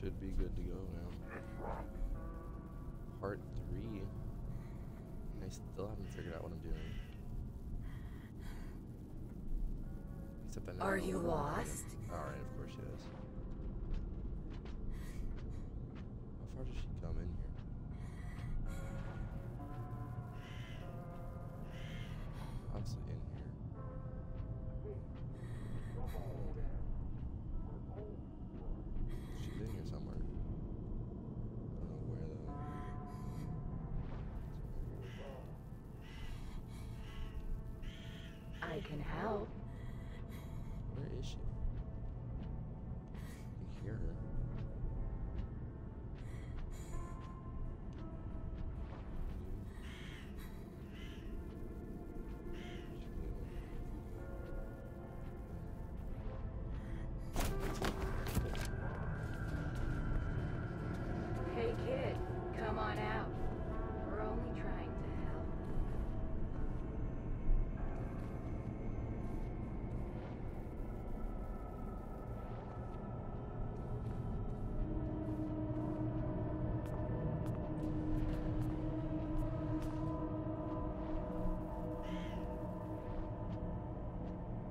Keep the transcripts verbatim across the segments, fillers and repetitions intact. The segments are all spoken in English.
Should be good to go now. Part three. And I still haven't figured out what I'm doing. Except that Are you lost? Alright, of course she is. How far does she come in here? Obviously in here. She's in here somewhere. I don't know where though. I can help. Where is she? I can hear her.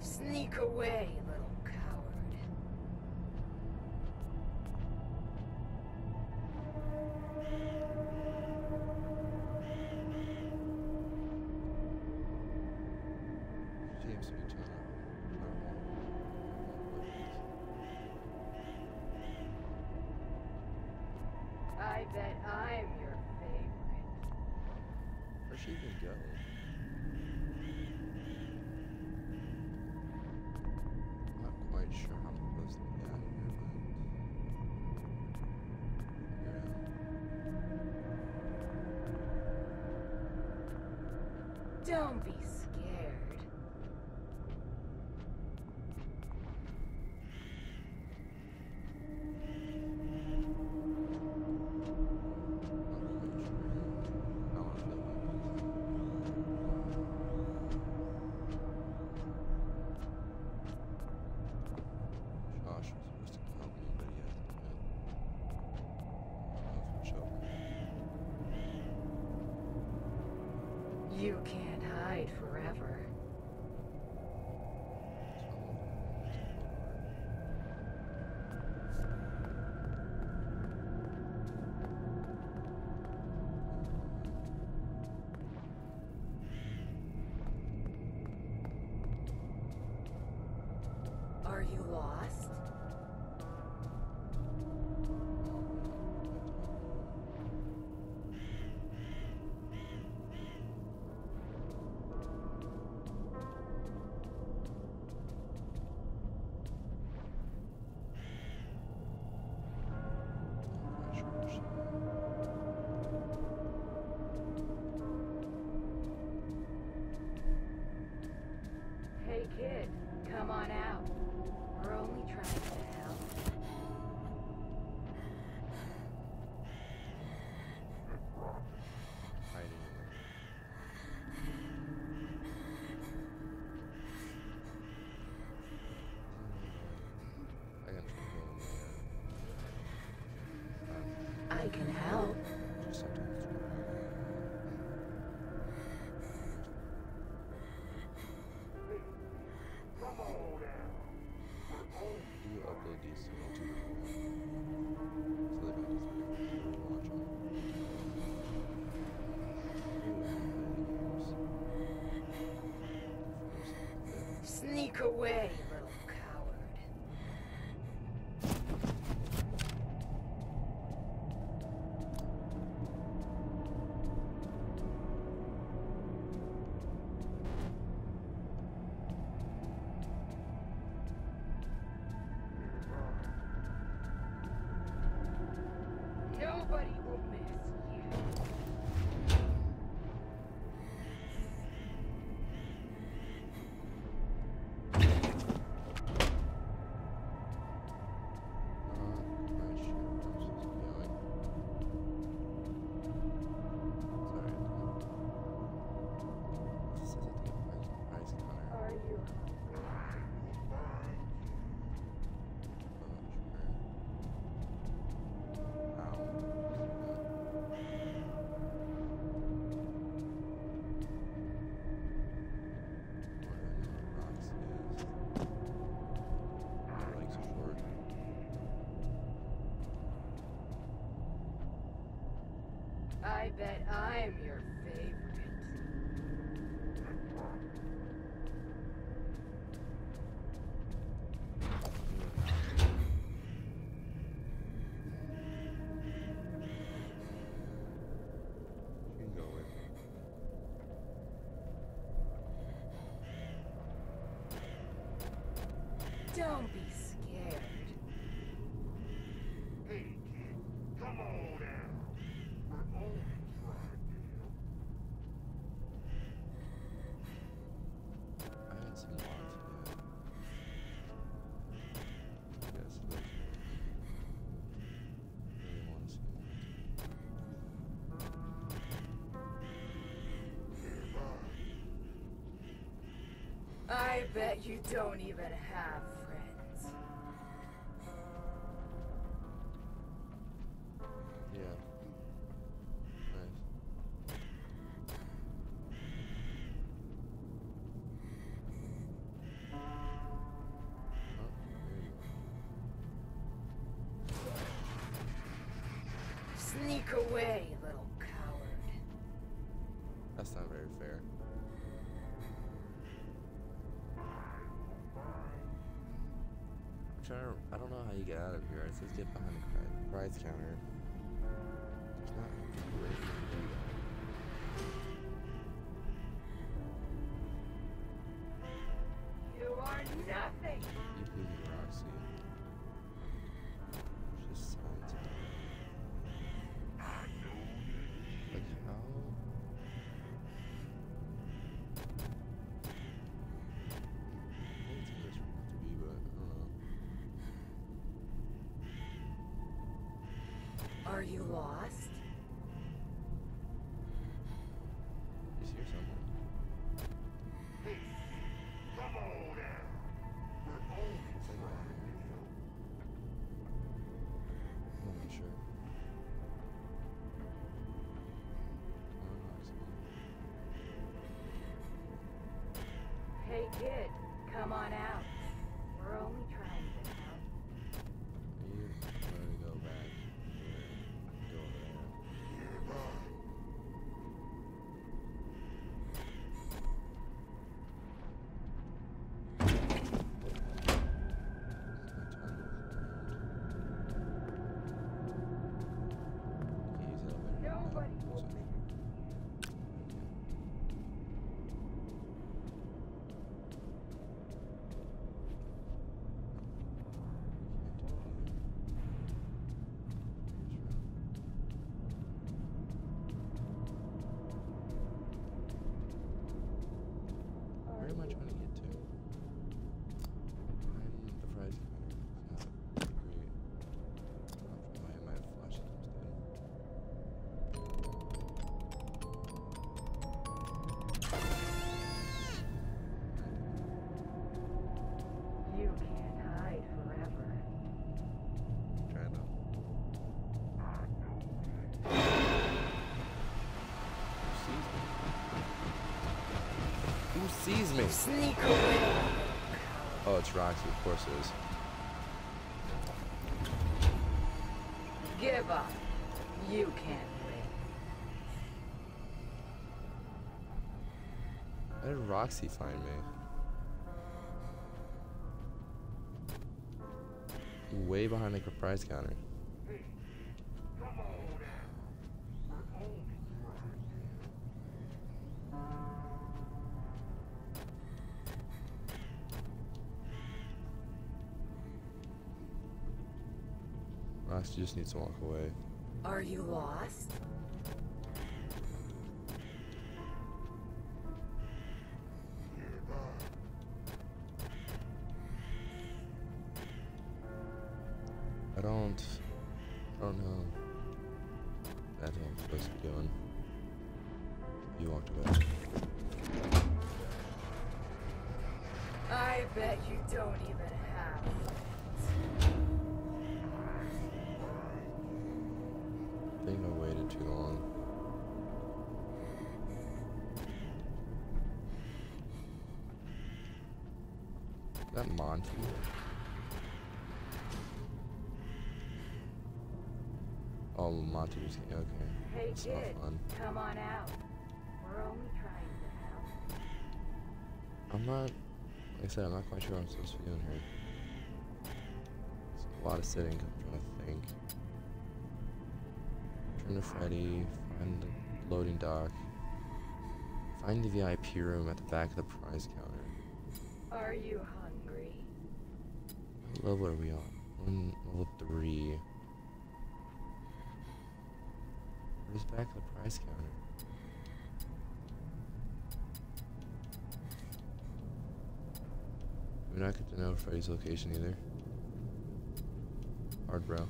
Sneak away, little coward. James, you turn up. I bet I'm your favorite. Where's she even going? Sure, how I'm supposed to get out of here, but figure it out. Don't be scared. I want to feel You can't hide forever. Are you lost? Kid, come on out. We're only trying to help. Hiding in there. I got to go in there. I can help. Sneak away, little coward. I bet I'm your favorite. Don't be scared. Hey, kid, come on out. We're only trying to help. I had some Monty today. Yes, I really want to see Monty. I bet you don't even have. Sneak away, little coward. That's not very fair. I'm trying to, I don't know how you get out of here. It says get behind the prize counter. It's not really easy to do that. You are nothing. You blew Roxy. Just signs of it. Are you lost? Is here someone? Hey, come on down. We're only trying to help. I'm not sure. Hey, kid, come on out. We're only trying to help. Sees me. Sneak away. Oh, it's Roxy, of course it is. Give up. You can't win. How did Roxy find me? Way behind the prize counter. Roxy just needs to walk away. Are you lost? I don't... I don't know. I don't know what I'm supposed to be doing. You walked away. I bet you don't even have... I think I waited too long. Is that Monty? Oh, Monty was okay. Hey, that's kid, not fun. Come on out. We're only trying to help. I'm not, like I said, I'm not quite sure what I'm supposed to be doing here. It's a lot of sitting, cause I'm trying to think. Turn to Freddy, find the loading dock, find the V I P room at the back of the prize counter. Are you hungry? What level are we on? One, level three. Where's back of the prize counter? We're not good to know Freddy's location either. Hard bro.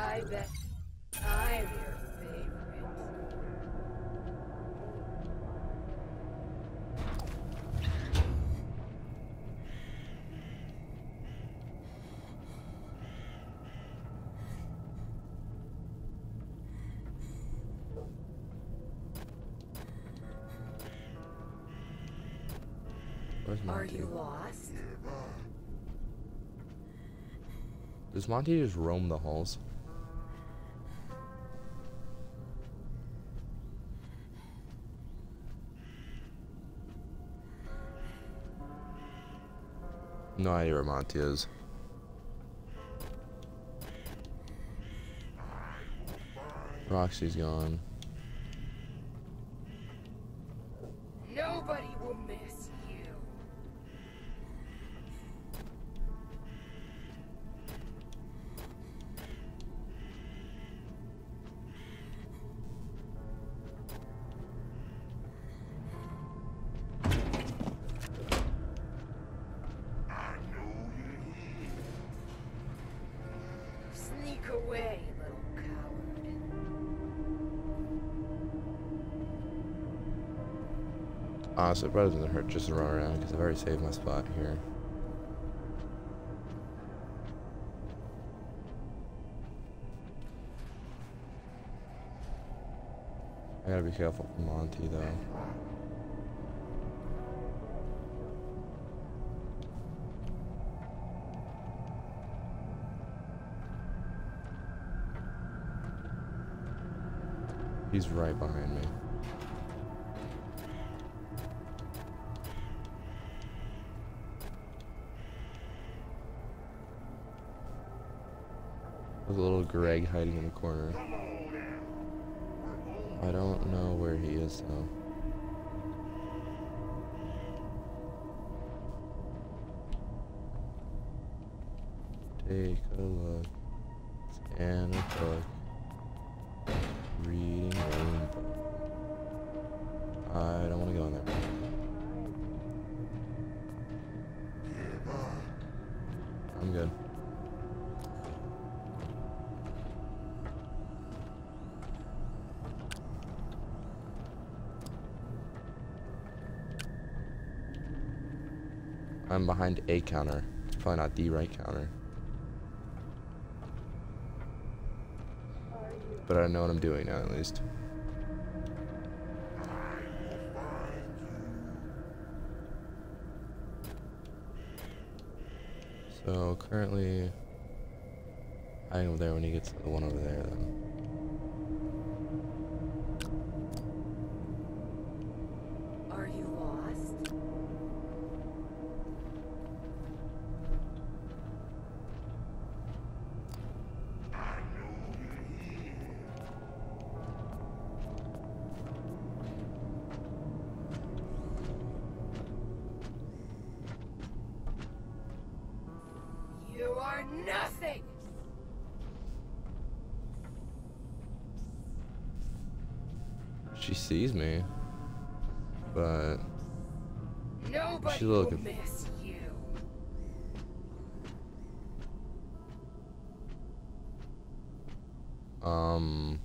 I bet I'm your favorite. Where's Monty? Are you lost? Does Monty just roam the halls? No idea where Monty is. Roxy's gone. Nobody will miss you. Away, little coward. Ah, so it probably doesn't hurt just to run around because I've already saved my spot here. I gotta be careful with Monty though. He's right behind me. There's a little Greg hiding in the corner. I don't know where he is though. Take a look. And a book. Reading room. I don't want to go in there. I'm good. I'm behind a counter. It's probably not the right counter. But I know what I'm doing now, at least. So, currently, I am there when he gets to the one over there, then. Nothing. She sees me, but nobody will miss you. Um.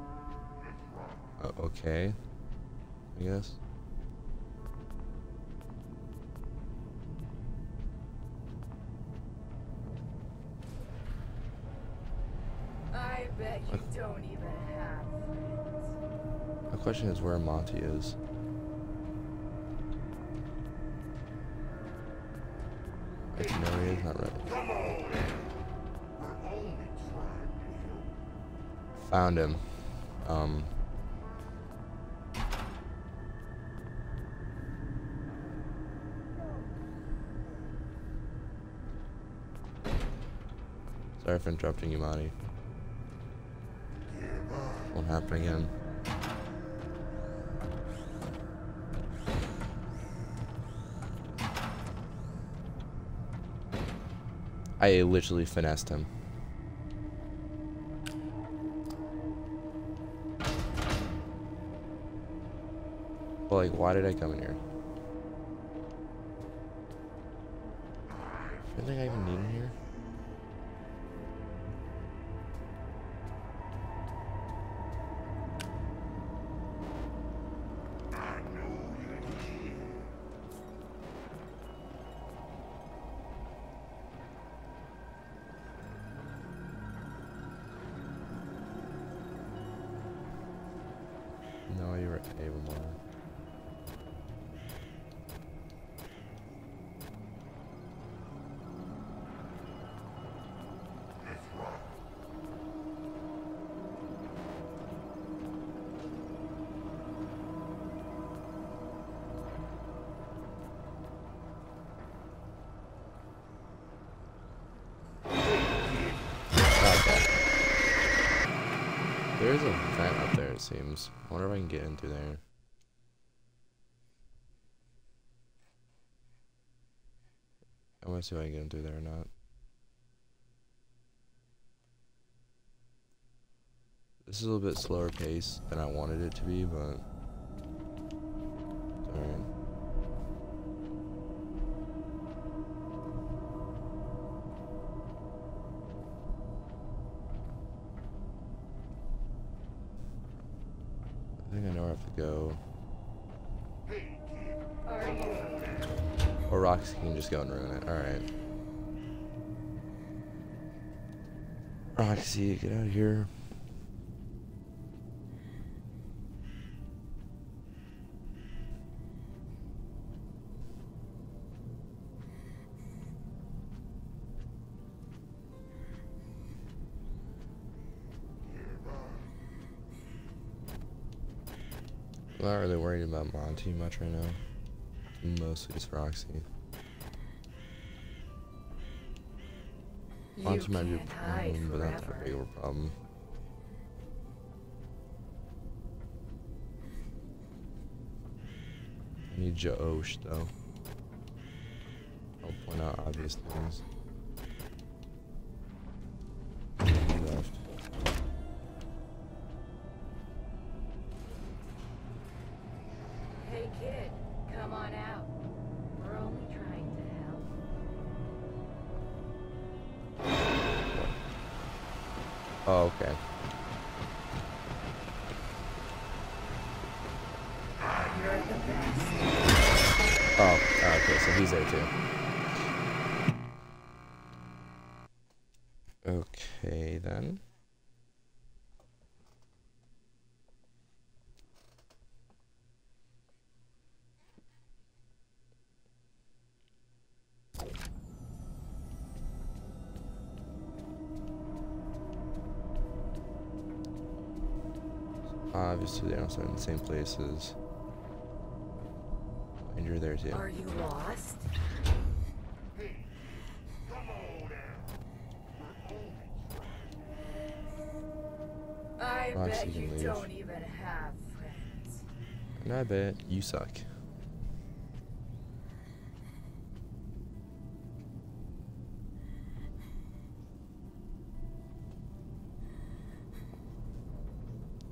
Uh, okay. I guess. I bet you I, don't even have. The question is where Monty is. Like, no, he is not right. Found him. Um. Sorry for interrupting you, Monty. Won't happen again. I literally finessed him. But like, why did I come in here? I think I even need him here. There's a vent up there, it seems. I wonder if I can get into there. I want to see if I can get into there or not. This is a little bit slower pace than I wanted it to be, but it's alright. I think I know where I have to go. Or Roxy can just go and ruin it. Alright. Roxy, get out of here. I'm not really worried about Monty much right now. Mostly just Roxy. You Monty might be a problem, but not that big of a problem. I need Josh though. I'll point out obvious things. Oh, okay. Oh, okay, so he's there too. Okay, then. Obviously, they're also in the same places. And you're there too. Are you lost? Hey, come on now. I Roxy bet you leave. Don't even have friends. And I bet you suck.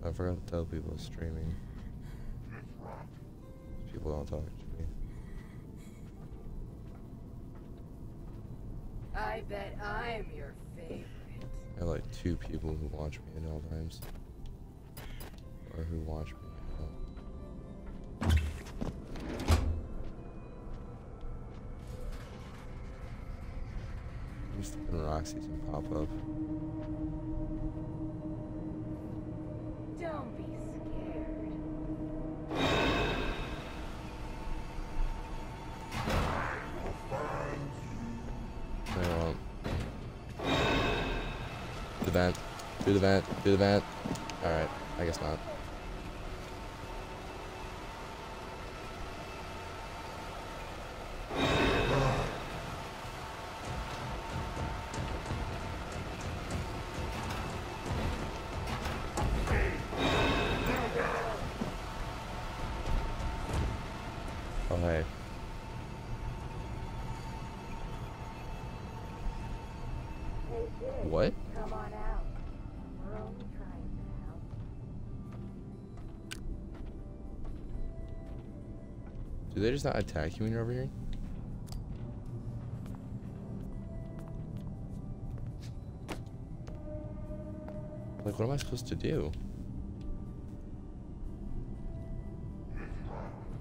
I forgot to tell people it's streaming. People don't talk to me. I bet I'm your favorite. I have like two people who watch me at all times. Or who watch me at all. just open Roxy's and pop up. Don't be scared. They won't. Through the vent. Through the vent. Through the vent. Alright, I guess not. What? Come on out. We're only trying to help. Do they just not attack you when you're over here? Like, what am I supposed to do?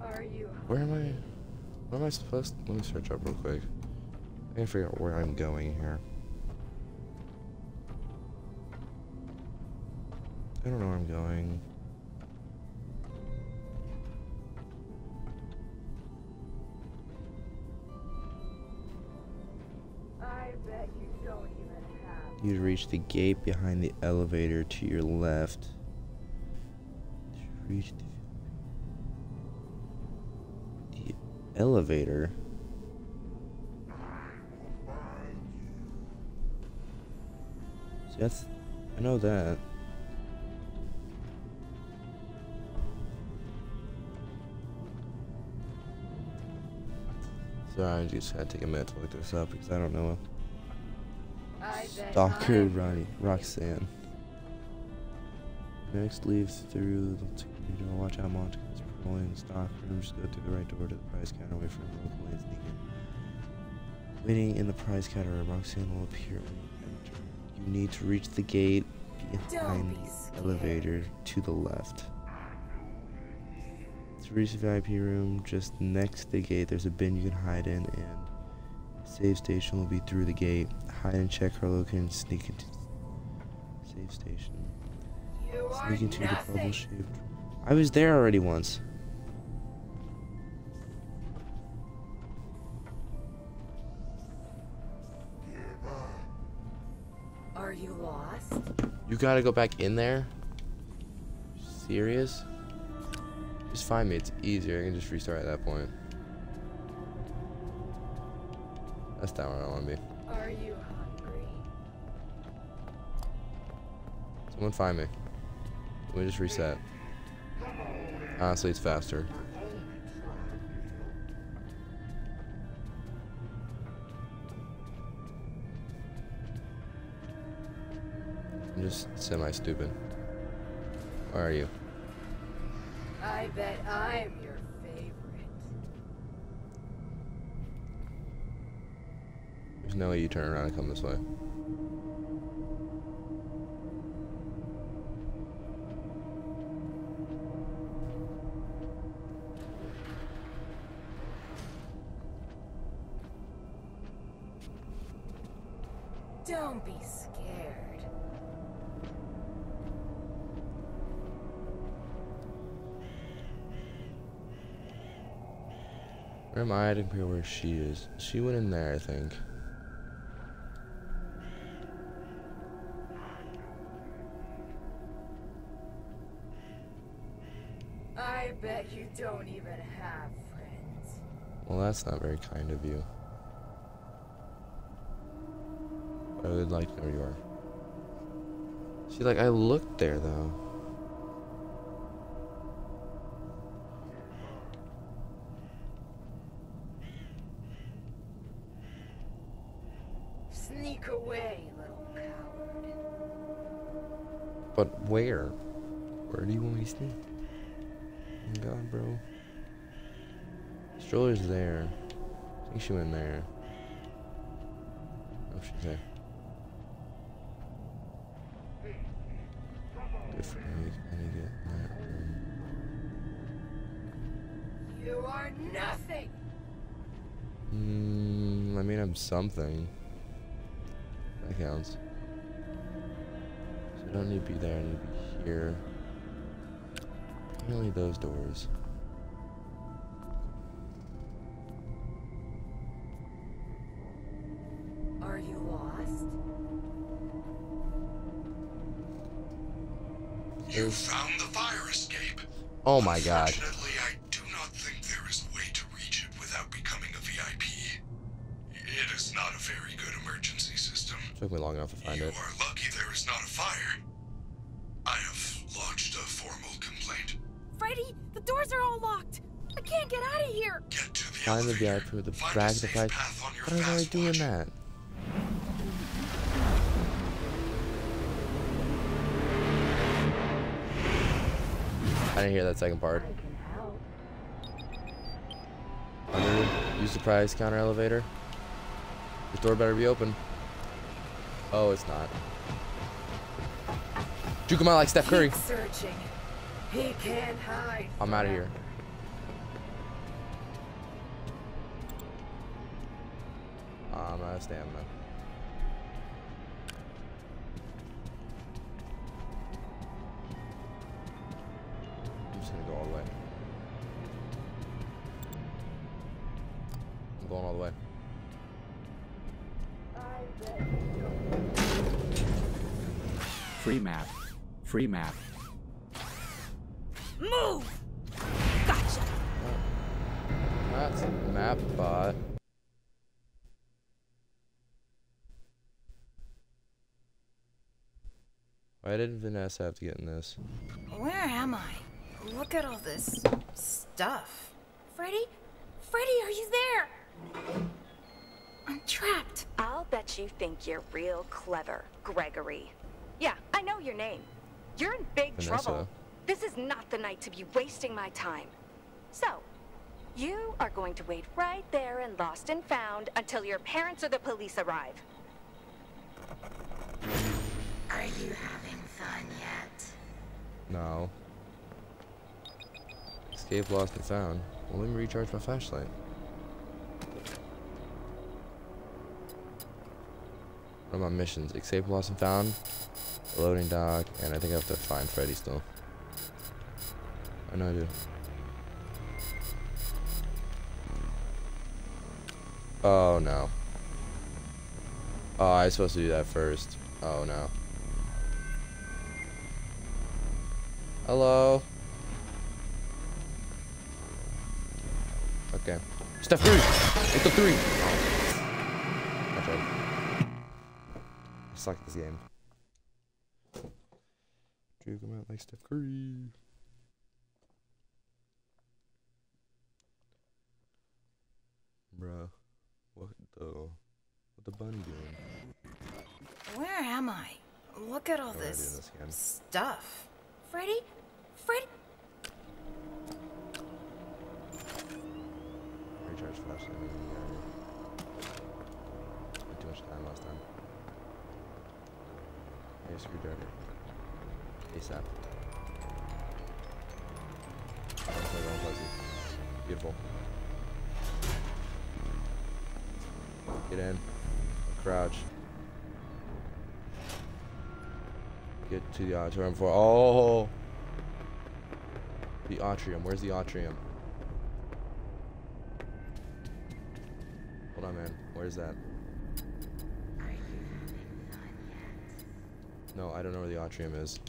Are you? Where am I? Where am I supposed to? Let me search up real quick. I can figure out where I'm going here. I don't know where I'm going. I bet you don't even have. You'd reach the gate behind the elevator to your left. Reach the, the elevator. See, that's. I know that. Sorry, I just had to take a minute to look this up because I don't know. Stalker Ronnie, Roxanne. Next leaves through the you know, watch out Monty is patrolling the stock room. Just go through the right door to the prize counter, wait for the local lanes needed. Waiting in the prize counter, Roxanne will appear when you enter. You need to reach the gate behind the elevator to the left. To reach the V I P room, just next to the gate, there's a bin you can hide in, and save station will be through the gate. Hide and check her location and sneak into save station. You sneak into the bubble shaped. I was there already once. Are you lost? You gotta go back in there? Serious? Just find me, it's easier. I can just restart at that point. That's not where I want to be. Are you hungry? Someone find me. Let me just reset. Honestly, it's faster. I'm just semi-stupid. Where are you? I bet I'm your favorite. There's no way you turn around and come this way. Don't be scared. Where am I? I didn't hear where she is. She went in there, I think. I bet you don't even have friends. Well, that's not very kind of you. I would like to know where you are. See, like, I looked there, though. Sneak away, little coward. But where? Where do you want me to sneak? Oh God, bro. Stroller's there. I think she went there. Oh, she's there. Different. I need to get in that room. You are nothing. Hmm. I mean, I'm something. That counts. So I don't need to be there, I need to be here. I don't need those doors. Are you lost? You found the fire escape. Oh my god. Unfortunately, I do not think there is a way to reach it without becoming a V I P. It is not a very good emergency system. Took me long enough to find it. You are lucky there is not a fire. I have lodged a formal complaint. Freddy, the doors are all locked. I can't get out of here. Get to the find elevator. The V I P, the drag the fight. Why are they doing that? I didn't hear that second part. Under, use the prize counter elevator. This door better be open. Oh, it's not. Juke him out like Steph Curry. He can't hide. I'm out of here. Oh, I'm out of stamina. Gonna go all the way. I'm going all the way. Free map. Free map. Move. Gotcha. Oh. That's a map bot. Why didn't Vanessa have to get in this? Where am I? Look at all this stuff. Freddy? Freddy, are you there? I'm trapped. I'll bet you think you're real clever, Gregory. Yeah, I know your name. You're in big Vanessa. trouble. This is not the night to be wasting my time. So, you are going to wait right there in Lost and Found until your parents or the police arrive. Are you having fun yet? No. Escape, lost, and found. Well, let me recharge my flashlight. What are my missions? Escape, lost, and found. The loading dock, and I think I have to find Freddy still. I know I do. Oh no. Oh, I was supposed to do that first. Oh no. Hello. Okay. Step three! It's the three! I tried. I suck at this game. Drew come out like Steph Curry. Bruh. What the? What the bunny doing? Where am I? Look at all this, this stuff. Freddy? Freddy? Recharge flashlight. Not too much time last time. Hey, screwdriver. ASAP. Beautiful. Get in. Crouch. Get to the auditorium for. Oh! The atrium. Where's the atrium? Hold on, man. Where's that? Are you having fun yet? No, I don't know where the atrium is.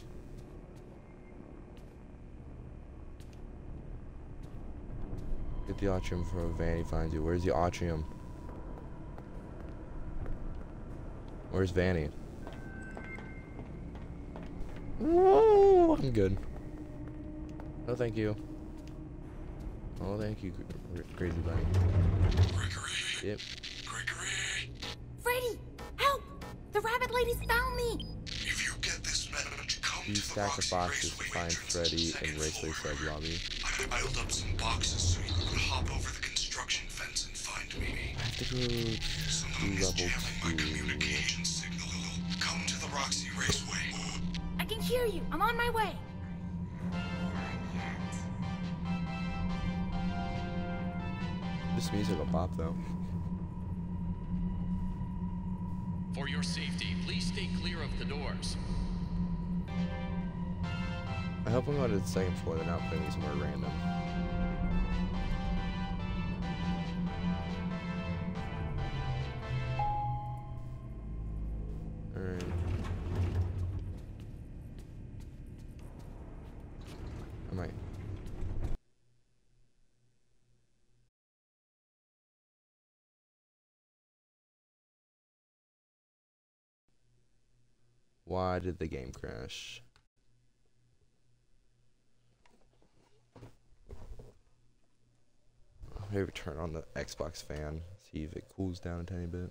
Get the atrium for a Vanny finds you. Where's the atrium? Where's Vanny? Whoa! I'm good. No, thank you. Oh, thank you, crazy bunny. Gregory. Yep. Gregory. Freddy, help! The rabbit lady's found me. If you get this message, come you to stack the, the boxes to find Freddy and Raceway side lobby. I piled up some boxes so you could hop over the construction fence and find me. I have to go to level two. My communication signal. Come to the Roxy Raceway. I can hear you. I'm on my way. This music will pop though. For your your safety. Please stay clear of the doors. I hope I'm going to the second floor. They're not putting these more random. Why did the game crash? Maybe turn on the Xbox fan, see if it cools down a tiny bit.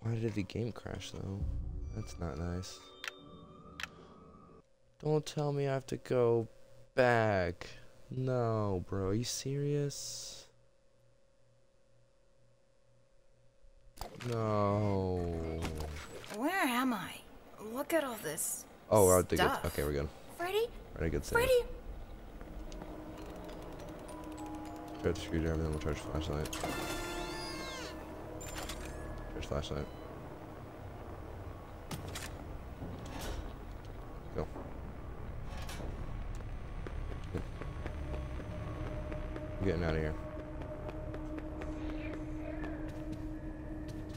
Why did the game crash though? That's not nice. Don't tell me I have to go back. No, bro, are you serious? No. Where am I? Look at all this. Oh, we're out to good. Okay, we're good. Freddy? We're at a good save. Freddy? Charge the screwdriver, then we'll charge the flashlight. Charge flashlight. Go. Good. I'm getting out of here.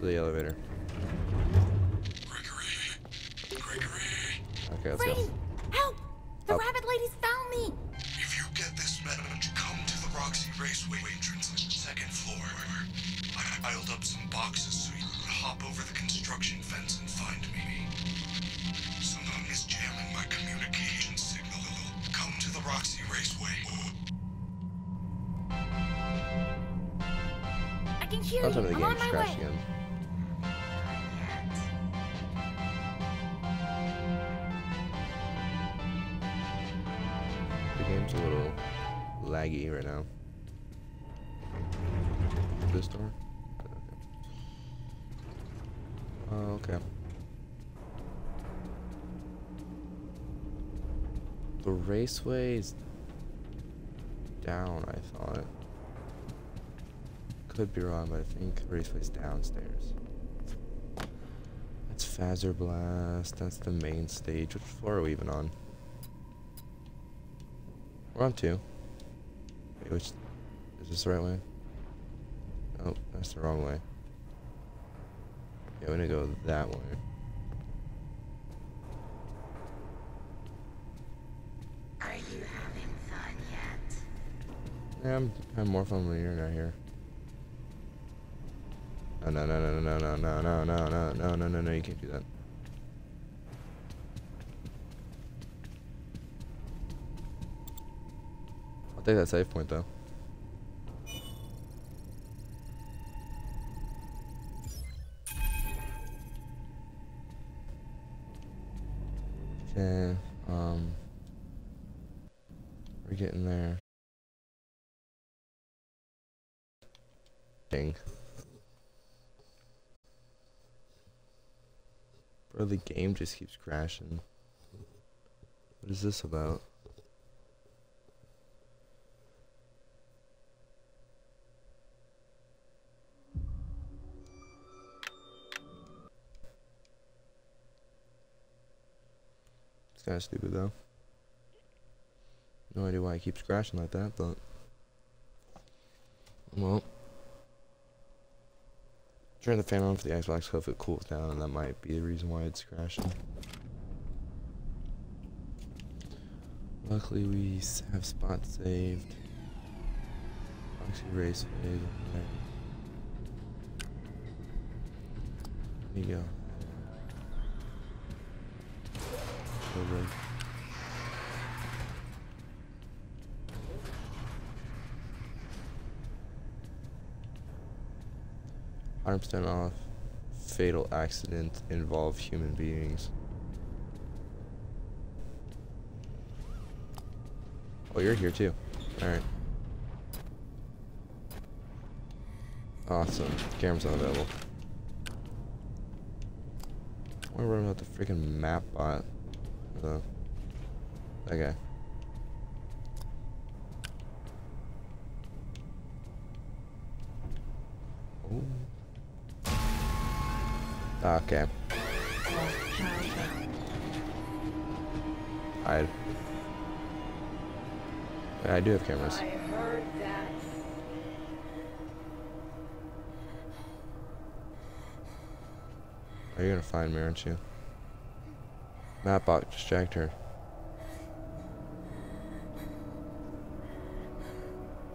The elevator. Gregory! Gregory! Okay, let's Freddy, go. Help! The Up. rabbit lady's found me! If you get this message, come to the Roxy Raceway entrance, second floor. I piled up some boxes so you could hop over the construction fence and find me. Someone is jamming my communication signal. Come to the Roxy Raceway. I can hear you. I'm on my way. Again. A little laggy right now. This door? Okay. Uh, okay. The raceway is down, I thought. Could be wrong, but I think the raceway's downstairs. That's Faserific. That's the main stage. Which floor are we even on? We're on two. Wait, which... Is this the right way? Oh, that's the wrong way. Yeah, we're gonna go that way. Are you having fun yet? Yeah, I'm having more fun when you're not here. No, no, no, no, no, no, no, no, no, no, no, no, no, no, you can't do that. I'll take that save point though. Okay, um, we're getting there. Ding. Bro, the game just keeps crashing. What is this about? It's kind of stupid though. No idea why it keeps crashing like that, but well, turn the fan on for the Xbox. Hope it cools down, and that might be the reason why it's crashing. Luckily, we have spot saved. Roxy Race is there. There you go. Over. one hundred percent off. Fatal accidents involve human beings. Oh, you're here too. Alright. Awesome. Camera's not available. I wanna run out the freaking map bot. So, okay. Oh. Okay. I. I do have cameras. I heard that. Are you gonna find me, aren't you? Mapbot, distract her.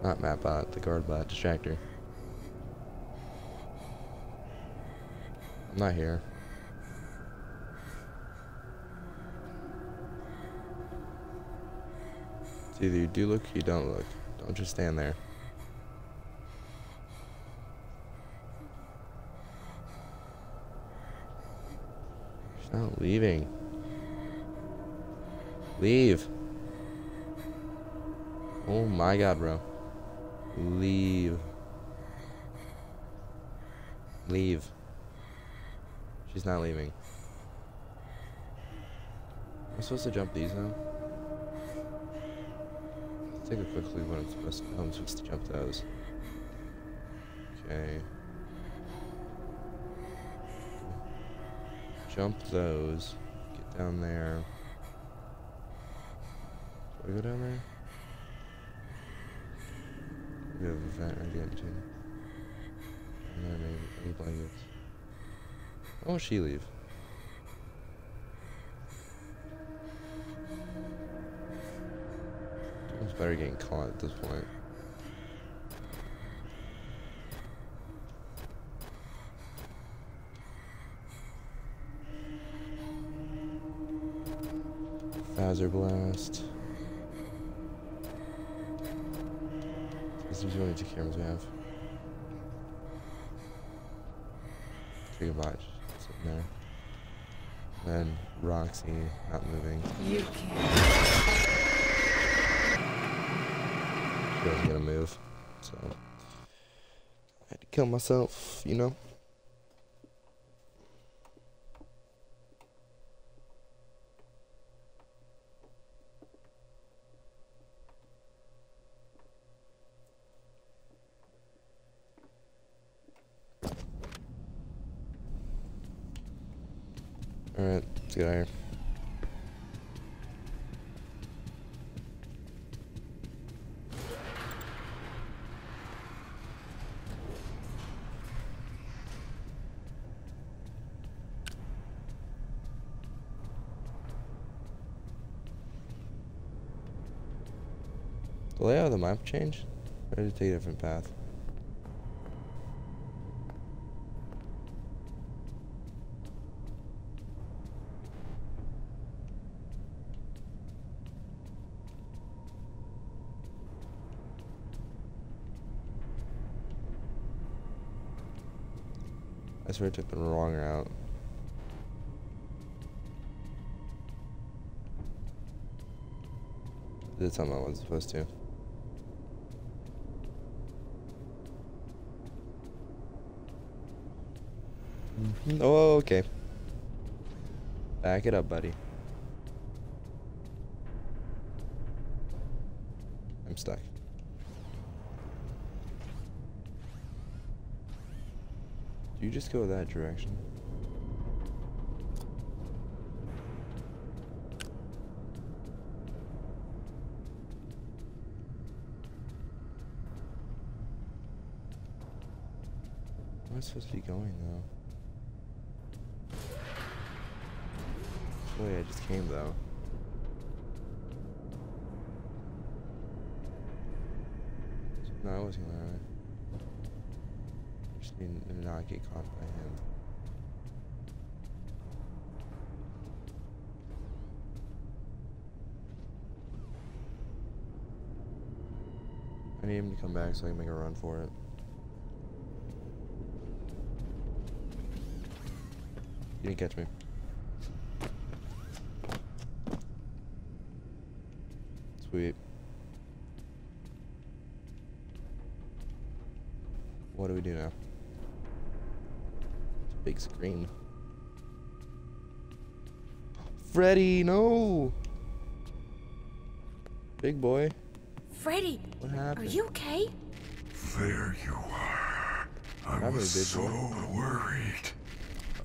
Not Mapbot, the guard bot, distract her. I'm not here. It's either you do look or you don't look. Don't just stand there. She's not leaving. Leave. Oh my god, bro. Leave. Leave. She's not leaving. Am I supposed to jump these now? Let's take a quick look when I'm supposed to, I'm supposed to jump those. Okay. Jump those. Get down there. Do I go down there? We have a vent right there too. And then maybe any blankets. Why won't she leave? It's better getting caught at this point. Phaser blast. This is the only two cameras we have. Take a bite. There. Then Roxy not moving. You can't. She wasn't gonna move, so I had to kill myself, you know. Alright, let's get out of here. The layout of the map changed? Or did it take a different path? I swear I took the wrong route. I did something I wasn't supposed to. Mm-hmm. Oh, okay. Back it up, buddy. I'm stuck. Do you just go that direction? Where am I supposed to be going though? Oh yeah, I just came though. No, I wasn't going that way. And not get caught by him. I need him to come back so I can make a run for it. He didn't catch me. Sweet. What do we do now? Big screen. Freddy, no! Big boy. Freddy! What happened? Are you okay? There you are. I was so worried.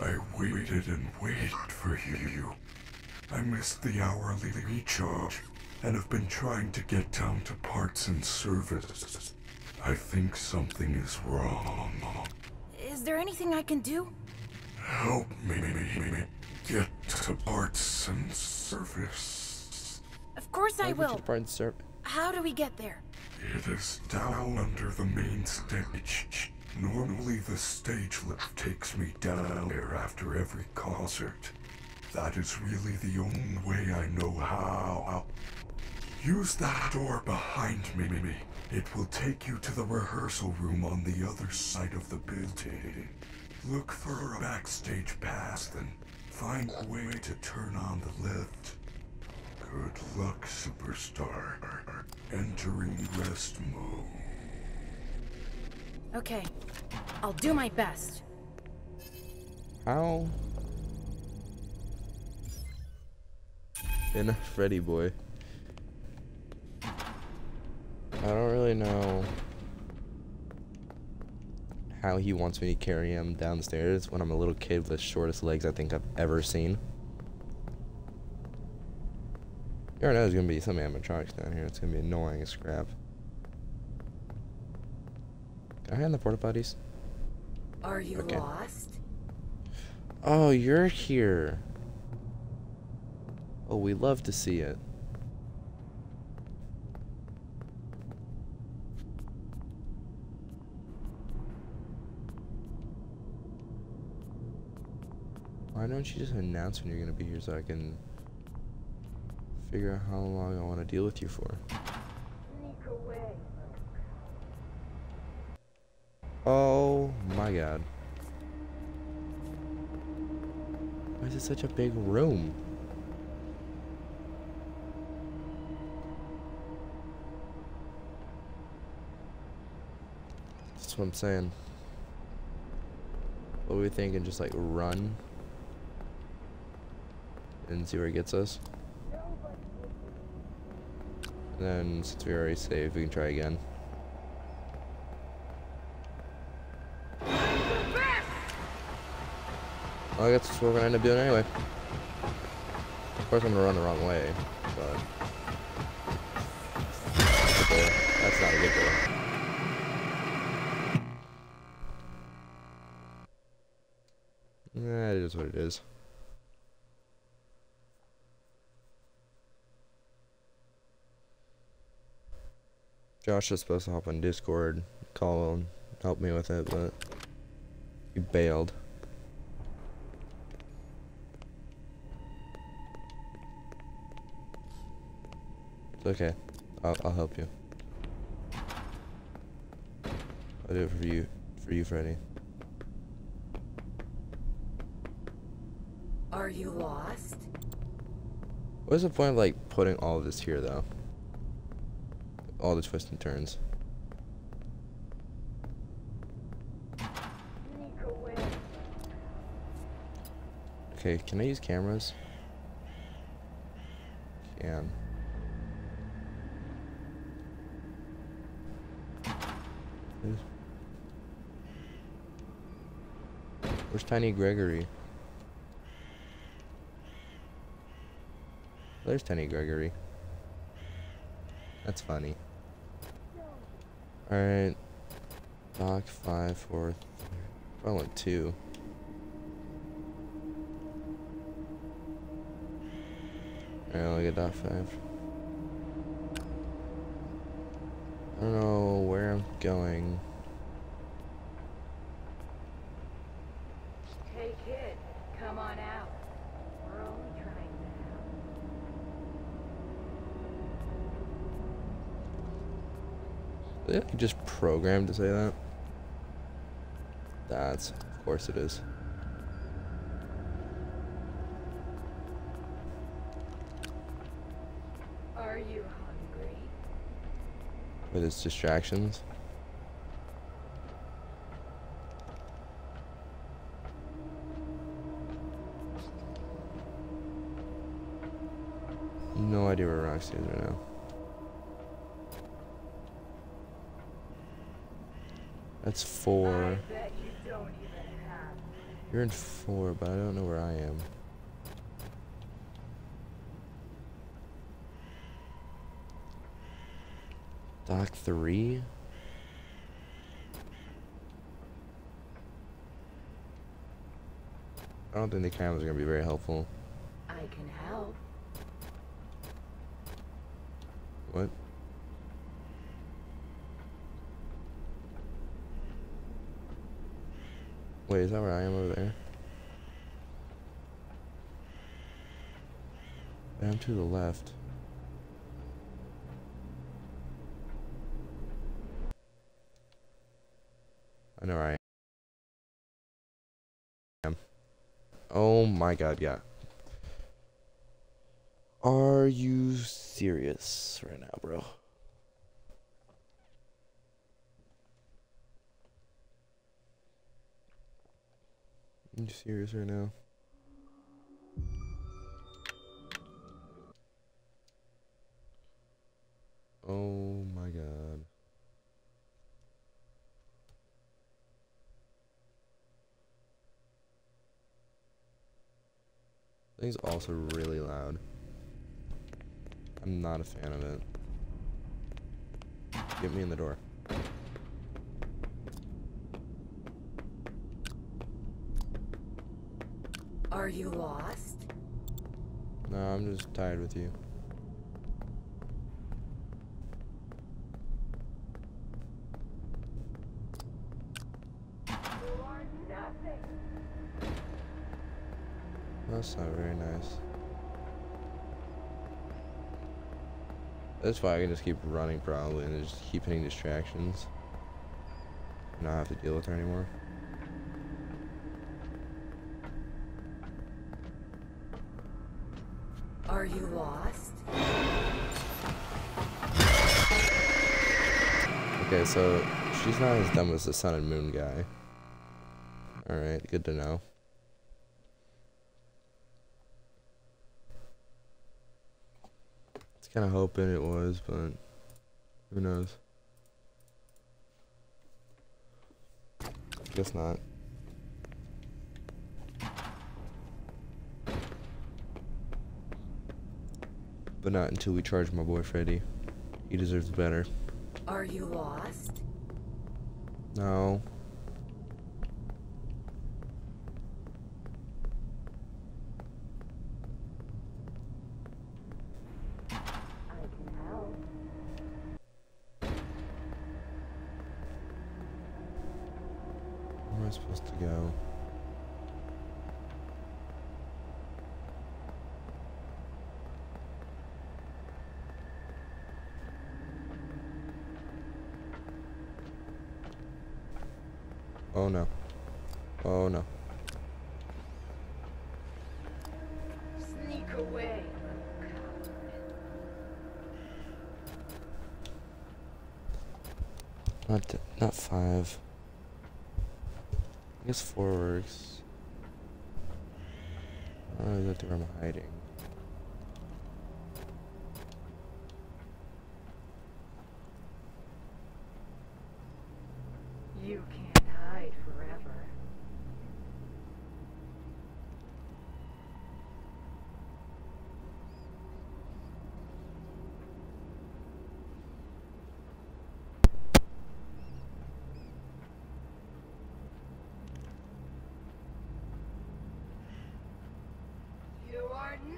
I waited and waited for you. I missed the hourly recharge and have been trying to get down to parts and service. I think something is wrong. Is there anything I can do? Help me, me get to parts and service. Of course I will. How do we get there? It is down under the main stage. Normally the stage lift takes me down there after every concert. That is really the only way I know how. Use that door behind me. It will take you to the rehearsal room on the other side of the building. Look for a backstage pass, then find a way to turn on the lift. Good luck, superstar. Entering rest mode. Okay, I'll do my best. How? Enough, Freddy boy. I don't really know how he wants me to carry him down the stairs when I'm a little kid with the shortest legs I think I've ever seen. You already know there's gonna be some animatronics down here. It's gonna be annoying as crap. Can I hand the porta potties? Are you okay. Lost? Oh, you're here. Oh, we love to see it. Why don't you just announce when you're gonna be here so I can figure out how long I want to deal with you for? Sneak away. Oh my god. Why is it such a big room? That's what I'm saying. What were we thinking? Just like run and see where it gets us? And then, since we already saved, we can try again. Well, I guess that's what we're gonna end up doing anyway. Of course, I'm gonna run the wrong way, but. Okay, that's not a good goal. Nah, it is what it is. Josh is supposed to hop on Discord, call and help me with it, but he bailed. It's okay. I'll, I'll help you. I'll do it for you, for you, Freddy. Are you lost? What is the point of like putting all of this here, though? All the twists and turns. Okay, can I use cameras? Can. Where's Tiny Gregory? There's Tiny Gregory. That's funny. Alright, dock five, four, three, I want two. Alright, I'll get dock five. I don't know where I'm going. Hey kid, come on out. We're only trying to help. Are they just programmed to say that? That's, of course it is. Are you hungry? With its distractions. No idea where Roxy is right now. That's four. I bet you don't even have You're in four, but I don't know where I am. Dock three? I don't think the cameras are going to be very helpful. I can help. What? Wait, is that where I am over there? I'm to the left. I know where I am. Oh my god, yeah. Are you serious right now, bro? Are you serious right now? Oh my god. Thing's also really loud. I'm not a fan of it. Get me in the door. Are you lost? No, I'm just tired with you. That's not very nice. That's why I can just keep running probably and just keep hitting distractions. And not have to deal with her anymore. Are you lost? Okay, so she's not as dumb as the sun and moon guy. Alright, good to know. Kind of hoping it was, but who knows? Guess not. But not until we charge my boy Freddy. He deserves better. Are you lost? No. Supposed to go. Oh no. Oh no. Sneak away. Not not five. I guess four works. I don't really look where I'm hiding. You can't hide forever.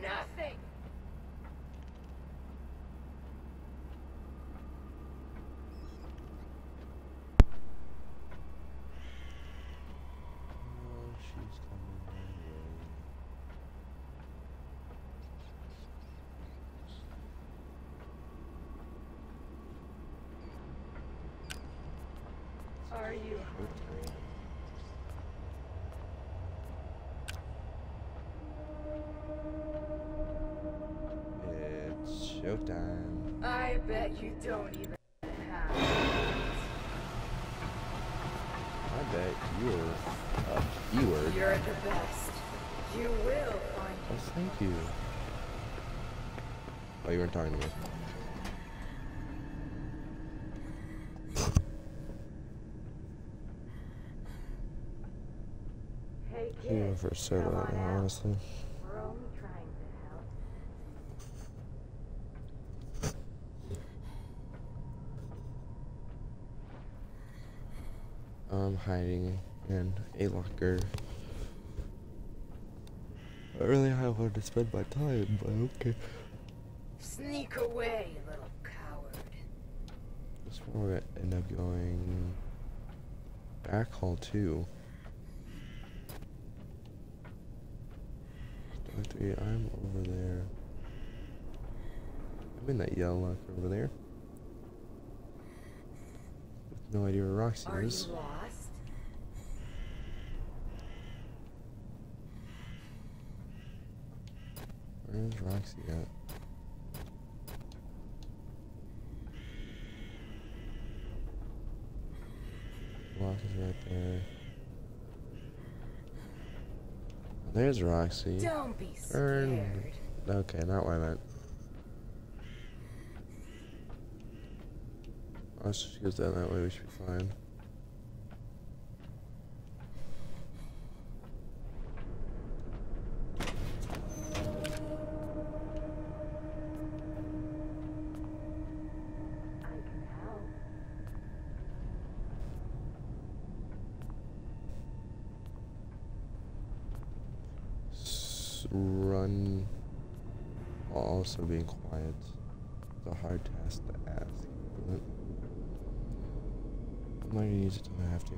Nothing. Oh, she's coming my way. Are you hungry? Time. I bet you don't even have I bet you're a keyword. You're the best. You will find oh, thank you. Oh, you weren't talking to me. Hey, Even for a second, honestly. We're only trying to help. I'm hiding in a locker. I really have wanted to spend my time, but okay. Sneak away, you little coward. This one we're gonna end up going back hall two. I'm over there. I'm in that yellow locker over there. With no idea where Roxy Are is. You lost? Where is Roxy at? The lock is right there. There's Roxy. Don't be scared. Turn. Okay, not what I meant. Oh, so she goes down that way, we should be fine. Run while also being quiet. It's a hard task to ask, but I'm not gonna use it till I have to.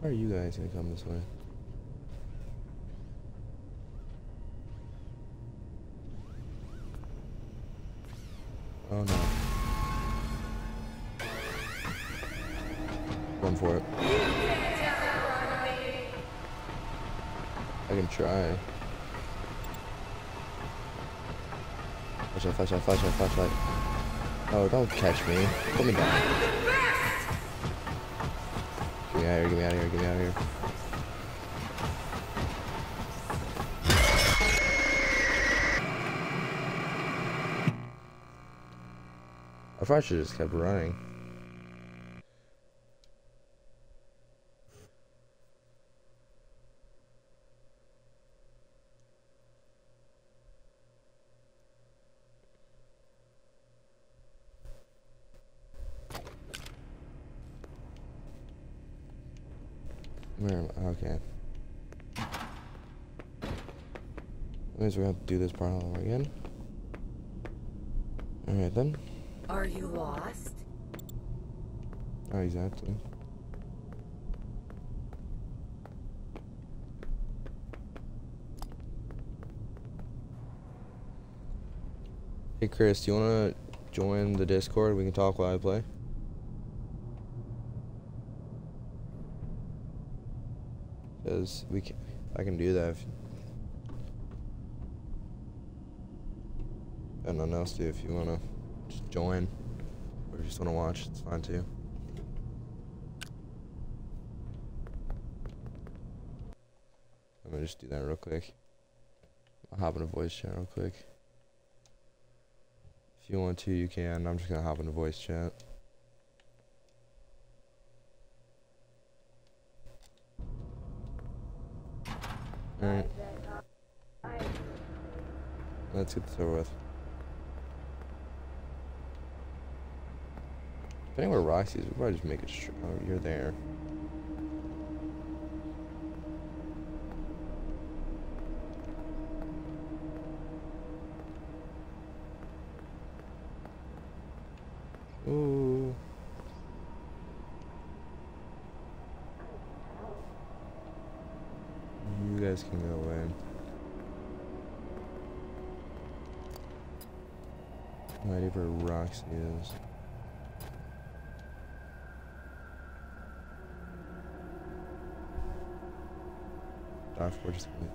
How far are you guys gonna come this way? Oh no. Run for it. I can try. Flashlight, flashlight, flashlight, flashlight. Oh, don't catch me. Put me down. Get me out of here, get me out of here, get me out of here. I probably should have just kept running. Where am I? Okay. Anyways, we're gonna have to do this part all over again. Alright then. Are you lost? Oh, exactly. Hey, Chris, do you want to join the Discord? We can talk while I play. Because we can, I can do that if and nothing else do if you want to. Just join, or if you just want to watch, it's fine too. I'm gonna just do that real quick. I'll hop in a voice chat real quick. If you want to, you can. I'm just gonna hop in a voice chat. Alright. Let's get this over with. Depending where Roxy is, we probably just make it straight. Oh, you're there. Ooh. You guys can go away. No idea where Roxy is. We're just gonna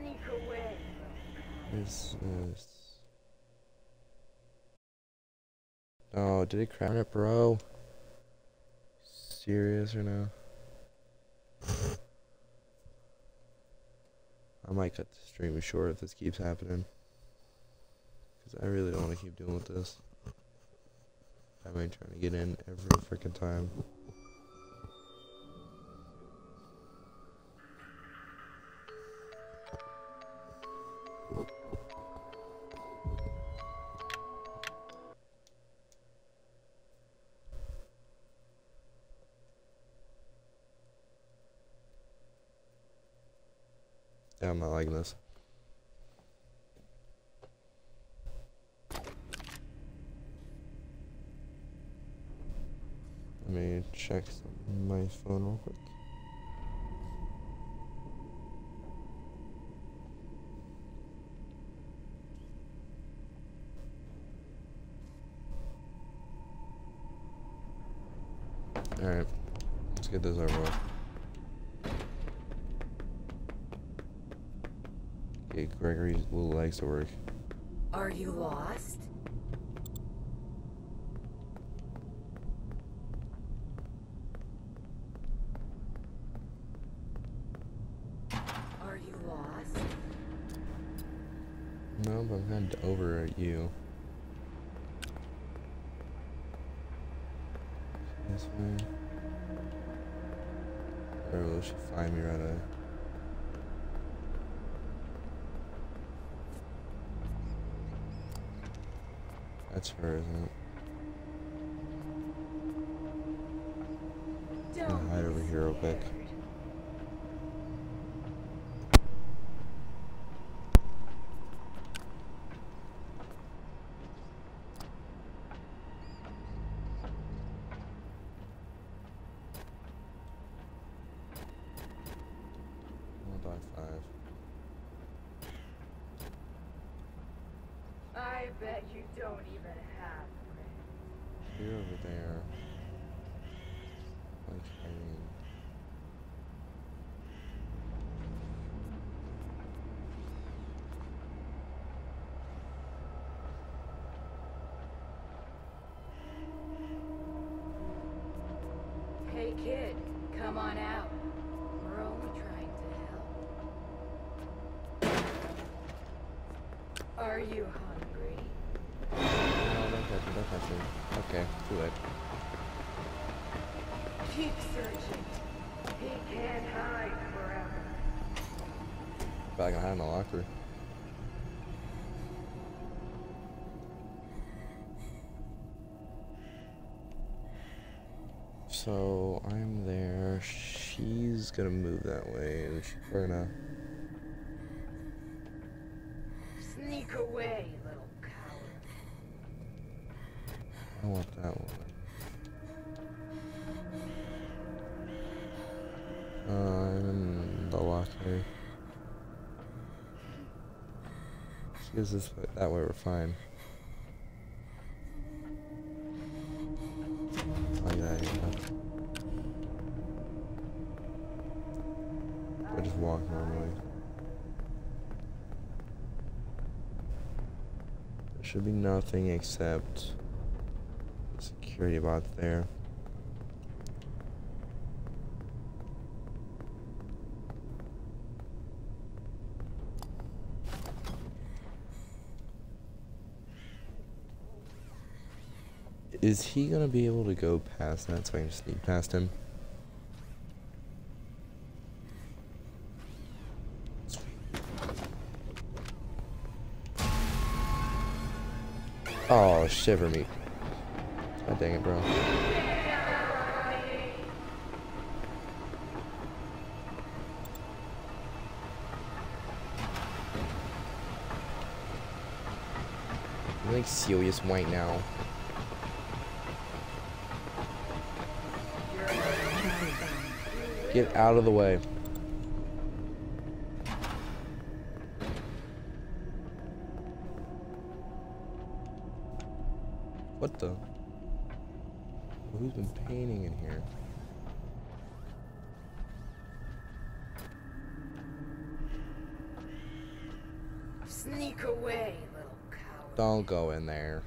sneak away. This is. Oh, did it crash it, bro? Serious or no? I might cut the stream short if this keeps happening, because I really don't want to keep dealing with this. I've been trying to get in every freaking time. Yeah, I'm not liking this. Let me check my phone real quick. Alright, let's get this over with. Okay, Gregory's little legs to work. Are you lost? No, but I'm kind of over at you. This way. Or will she find me right away? That's her, isn't it? I'm gonna hide over here real quick. Kid, come on out. We're only trying to help. Are you hungry? No, don't touch me, don't touch me. Okay, too late. Keep searching. He can't hide forever. But I can hide in the locker. So I'm there, she's gonna move that way, and we're gonna sneak away, little coward. I want that one. Uh, I'm in the locker. She goes this way, that way we're fine. Should be nothing except security bot there. Is he gonna be able to go past that so I can sneak past him? Oh, shiver me. God dang it, bro. I'm like serious right now. Get out of the way. What the? Who's been painting in here? Sneak away, little coward. Don't go in there.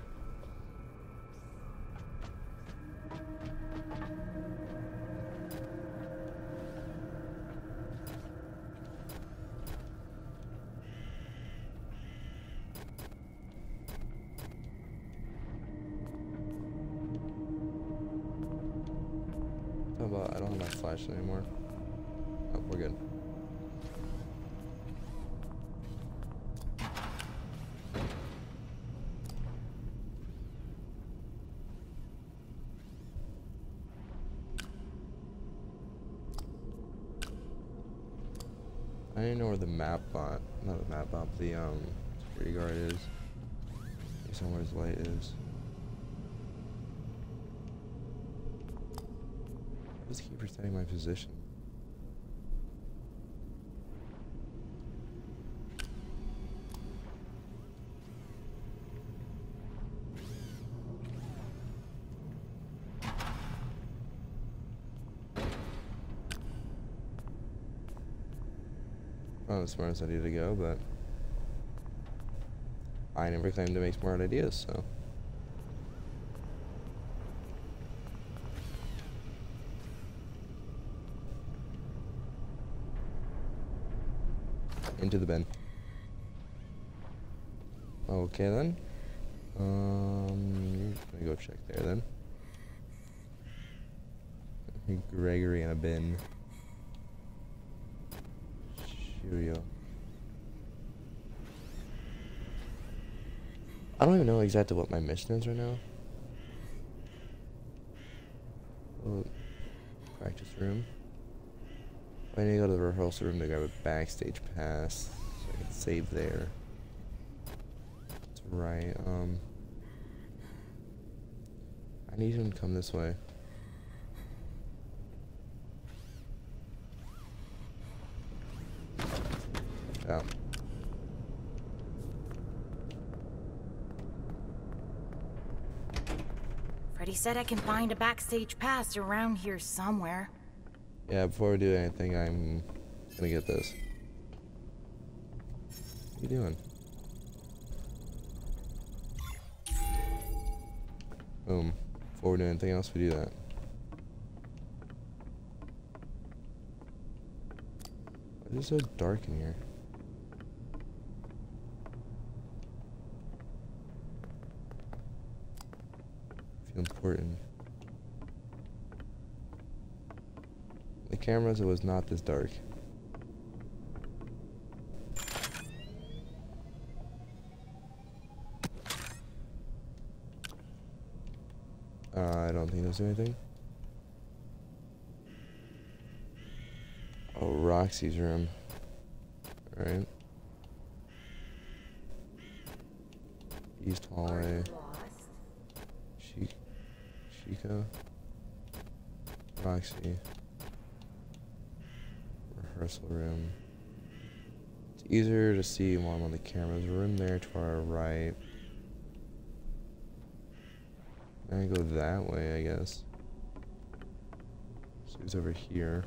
flash anymore. Oh, we're good. I didn't know where the map bot, not the map bot, the um security guard is. I don't know where his light is. I just keep pretending my position. Not the smartest idea to go, but I never claimed to make smart ideas, so. Into the bin. Okay then. Um, let me go check there then. Gregory in a bin. Cheerio. I don't even know exactly what my mission is right now. Oh, practice room. I need to go to the rehearsal room to grab a backstage pass so I can save there. That's right. Um, I need him to come this way. Oh. He said I can find a backstage pass around here somewhere. Yeah, before we do anything, I'm gonna get this. What are you doing? Boom. Before we do anything else, we do that. Why is it so dark in here? Important. The cameras, it was not this dark. Uh, I don't think there's anything. Oh, Roxy's room. All right. East hallway. Chica, Roxy, rehearsal room. It's easier to see while I'm on the camera. There's a room there to our right. I go that way, I guess. So he's over here.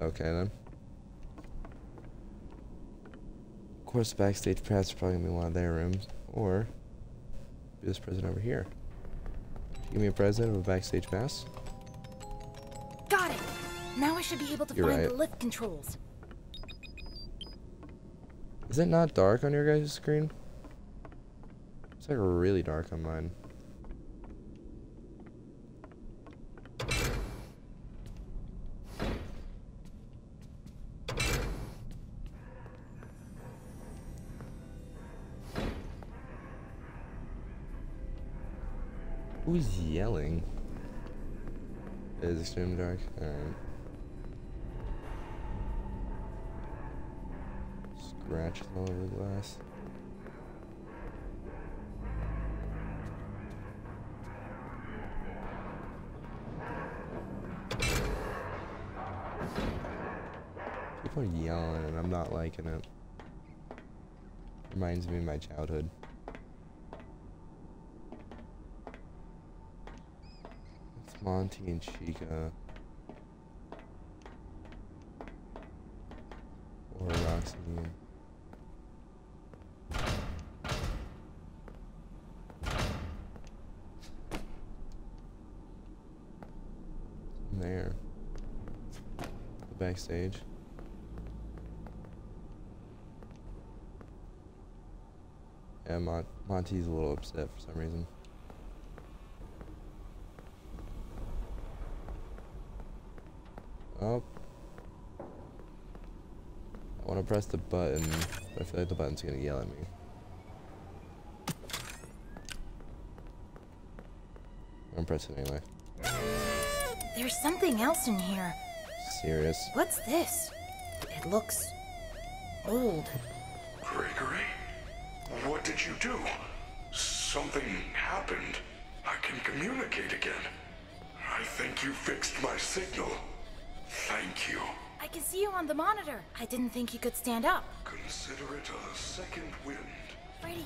Okay then. Of course, backstage pass are probably gonna be one of their rooms, or this present over here. Give me a present of a backstage pass. Got it. Now I should be able to You're find right. the lift controls. Is it not dark on your guys' screen? It's like really dark on mine. Who's yelling? It is extremely dark. Alright. Scratch all over the glass. People are yelling and I'm not liking it. Reminds me of my childhood. Monty and Chica. Or Roxy. There. The backstage. Yeah, Mon Monty's a little upset for some reason. up. I want to press the button, but I feel like the button's going to yell at me. I'm pressing anyway. There's something else in here. Serious? What's this? It looks old. Gregory? What did you do? Something happened. I can communicate again. I think you fixed my signal. Thank you. I can see you on the monitor. I didn't think you could stand up. Consider it a second wind. Freddy,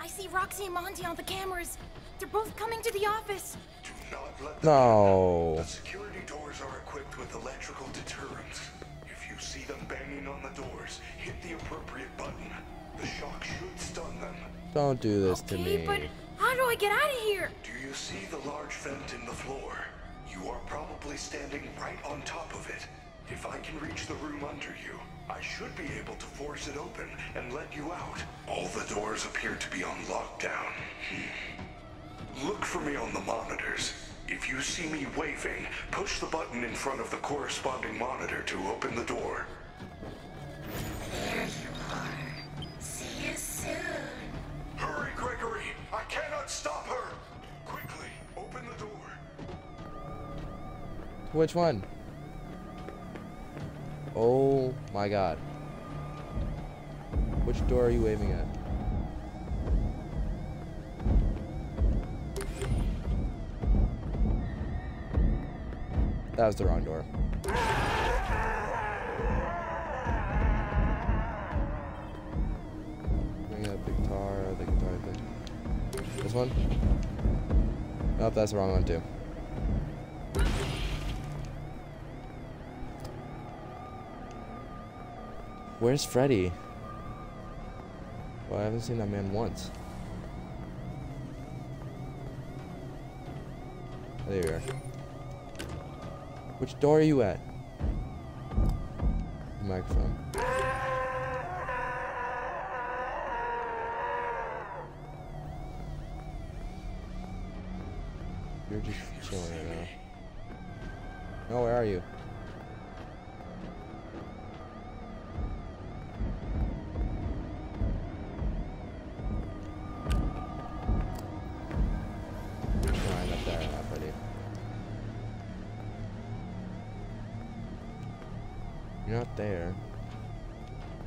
I see Roxy and Monty on the cameras. They're both coming to the office. Do not let them no. The security doors are equipped with electrical deterrents. If you see them banging on the doors, hit the appropriate button. The shock should stun them. Don't do this okay, to me. But how do I get out of here? Do you see the large vent in the floor? You are probably standing right on top of it. If I can reach the room under you, I should be able to force it open and let you out. All the doors appear to be on lockdown. Hmm. Look for me on the monitors. If you see me waving, push the button in front of the corresponding monitor to open the door. Which one? Oh my god. Which door are you waving at? That was the wrong door. Bring that big guitar, the guitar thing. This one? Nope, that's the wrong one too. Where's Freddy? Well, I haven't seen that man once. There you are. Which door are you at? The microphone. You're just chilling right now. No, where are you? You're not there.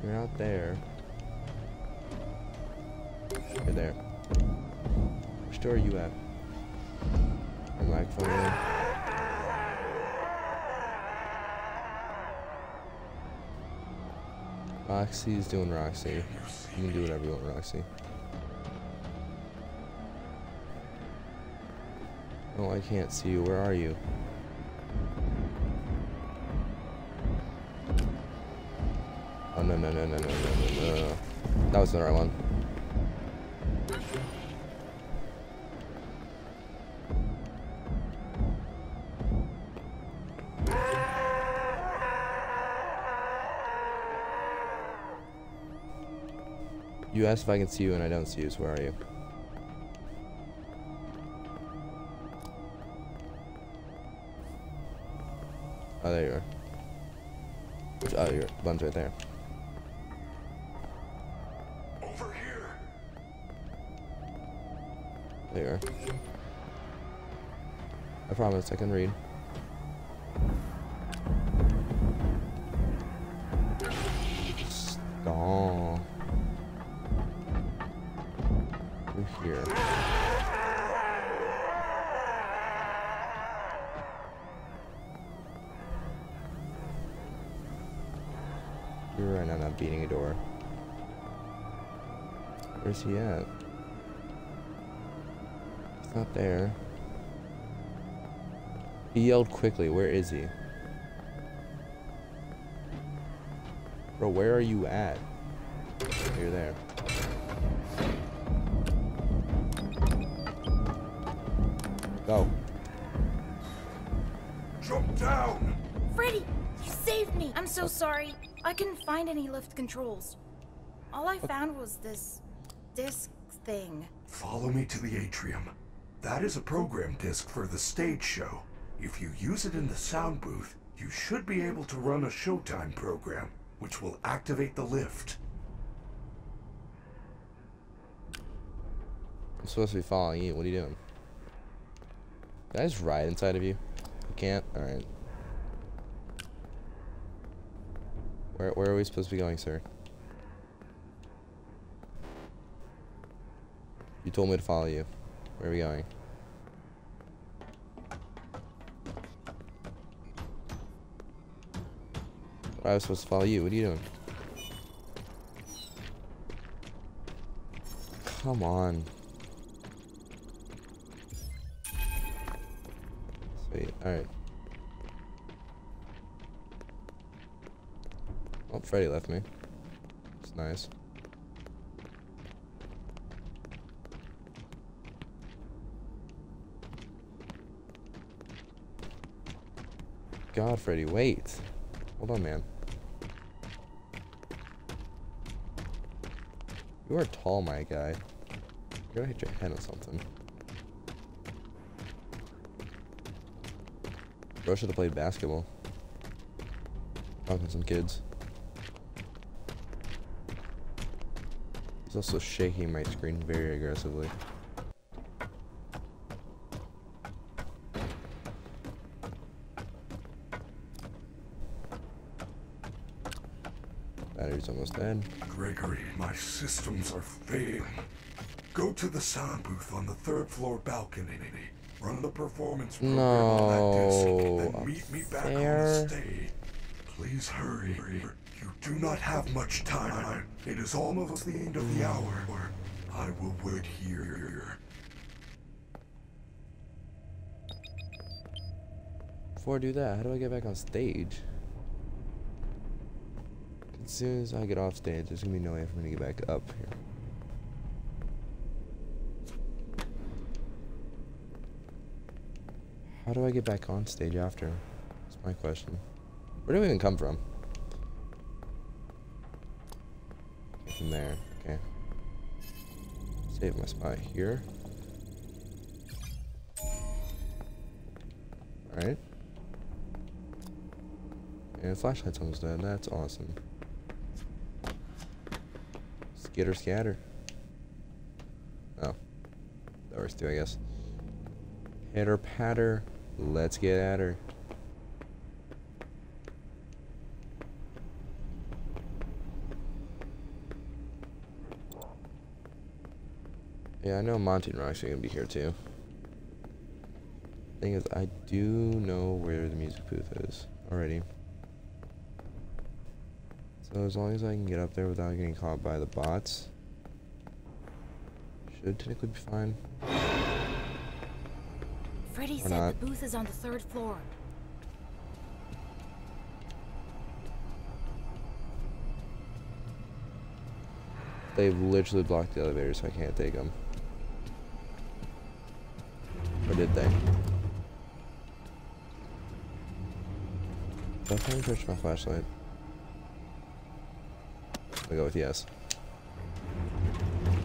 You're not there. You're there. Which door are you at? I'm like, for real. Roxy's doing Roxy. You can do whatever you want, Roxy. Oh, I can't see you. Where are you? No, no, no, no, no, no, no, no. That was the right one. You asked if I can see you and I don't see you, so where are you? Oh, there you are. Which, oh, your bun's right there. There. I promise I can read. Stop. We're here. You're right now not beating a door. Where's he at? Not there. He yelled quickly. Where is he? Bro, where are you at? You're there. Go. Jump down! Freddy, you saved me! I'm so sorry. I couldn't find any lift controls. All I found was this disc thing. Follow me to the atrium. That is a program disc for the stage show. If you use it in the sound booth, You should be able to run a showtime program, which will activate the lift. I'm supposed to be following you. What are you doing? Can I just ride inside of you? I can't? Alright. Where, where are we supposed to be going, sir? You told me to follow you. Where are we going? I was supposed to follow you. What are you doing? Come on. Sweet. Alright. Oh, Freddy left me. It's nice. God, Freddy, wait. Hold on, man. You are tall, my guy. You're gonna hit your head on something. Bro should have played basketball. Talking to some kids. He's also shaking my screen very aggressively. Battery's almost dead. Gregory, my systems are failing. Go to the sound booth on the third floor balcony. Run the performance program no, on that disc, then meet me back fair. on the stage. Please hurry. You do not have much time. It is almost the end of the hour. I will wait here. Before I do that, how do I get back on stage? As soon as I get off stage, there's gonna be no way for me to get back up here. How do I get back on stage after? That's my question. Where do we even come from? Okay, from there, okay. Save my spot here. Alright. And flashlight's almost done, that's awesome. Skitter scatter. Oh. That works too, I guess. Hitter patter. Let's get at her. Yeah, I know Monty and Roxy are gonna be here too. Thing is, I do know where the music booth is already. So as long as I can get up there without getting caught by the bots, should technically be fine. Freddy said not. The booth is on the third floor. They've literally blocked the elevator, so I can't take them. Or did they? Did I finally charge my flashlight? I'll go with yes.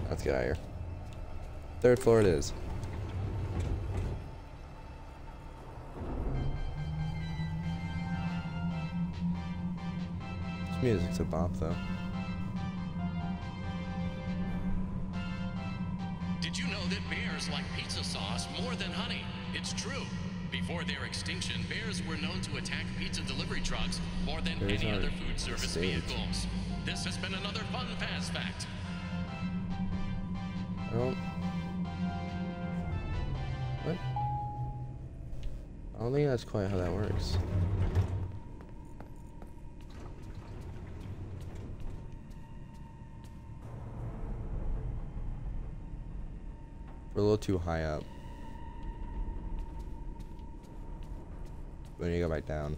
Let's get out of here. Third floor it is. This music's a bop though. Did you know that bears like pizza sauce more than honey? It's true. Before their extinction, bears were known to attack pizza delivery trucks more than bears any other food service saved. vehicles. This has been another fun Faz fact. Oh. What? I don't think that's quite how that works. We're a little too high up. We need to go back down.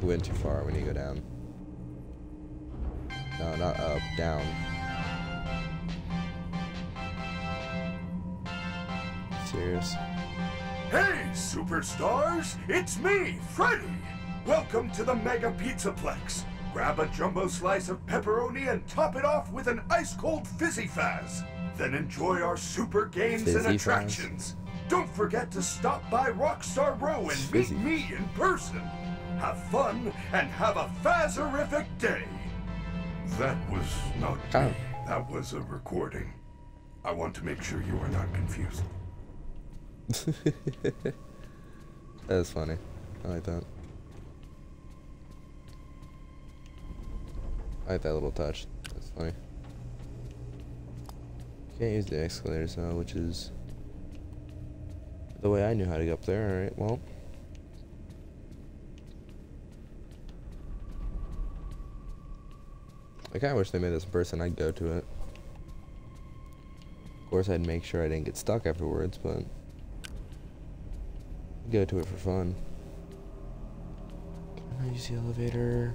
We went too far. We need to go down. No, not up. Down. Serious. Hey, superstars! It's me, Freddy! Welcome to the Mega Pizzaplex. Grab a jumbo slice of pepperoni and top it off with an ice-cold Fizzy-Faz. Then enjoy our super games Fizzy and attractions. Faz. Don't forget to stop by Rockstar Row and Fizzy. meet me in person. Have fun and have a Faserific day. That was not oh. me. That was a recording. I want to make sure you are not confused. That's funny. I like that. I like that little touch. That's funny. Can't use the escalators now, which is the way I knew how to get up there. Alright, well. I kinda wish they made this person, I'd go to it. Of course, I'd make sure I didn't get stuck afterwards, but I'd go to it for fun. Can I use the elevator?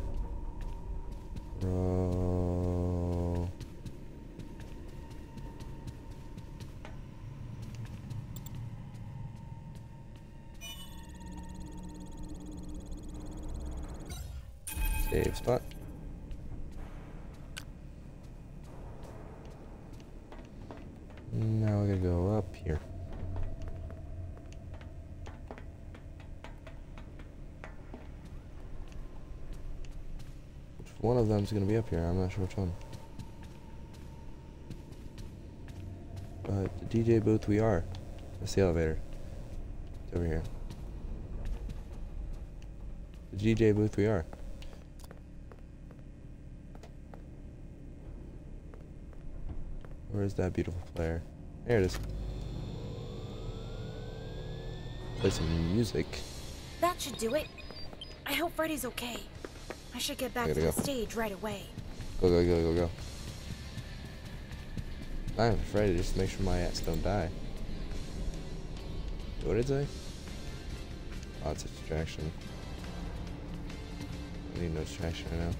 Bro. Save spot. Now we're gonna go up here. Which one of them's gonna be up here? I'm not sure which one. But the D J booth we are. That's the elevator. It's over here. The D J booth we are. Where is that beautiful player? There it is. Play some music. That should do it. I hope Freddy's okay. I should get back to go. the stage right away. Go, go, go, go, go. I'm afraid to just make sure my ass don't die. What did I say? Oh, it's a distraction. I need no distraction right now.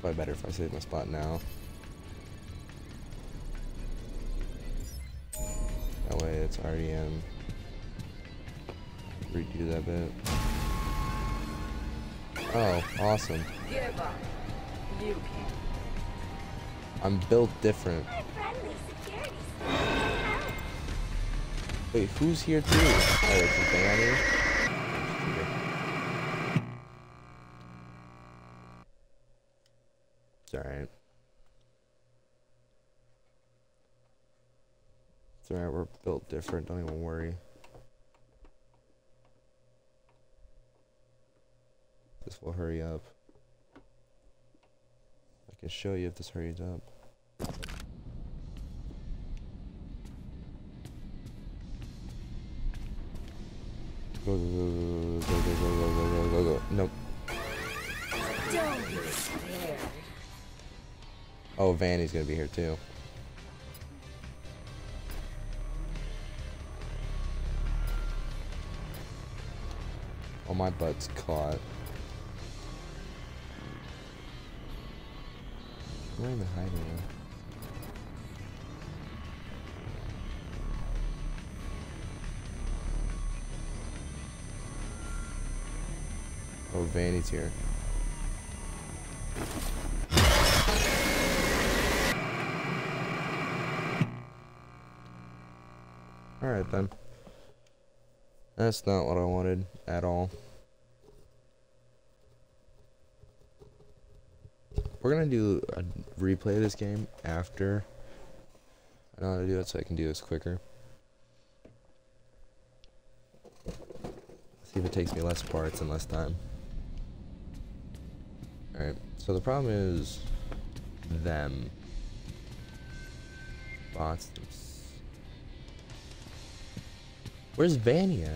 Probably better if I save my spot now. That way it's already in. Redo that bit. Oh, awesome. I'm built different. Wait, who's here too? Oh, it's the thing on here? It's alright. It's alright, we're built different, don't even worry. This will hurry up. I can show you if this hurries up. Go, go, go, go, go, go, go, go, go, go. Nope. Don't be scared. Oh, Vanny's gonna be here too. Oh, my butt's caught. I'm not even hiding now. Oh, Vanny's here. Alright then. That's not what I wanted at all. We're gonna do a replay of this game after. I know how to do it so I can do this quicker. See if it takes me less parts and less time. Alright, so the problem is them. Bots themselves. Where's Vanny at?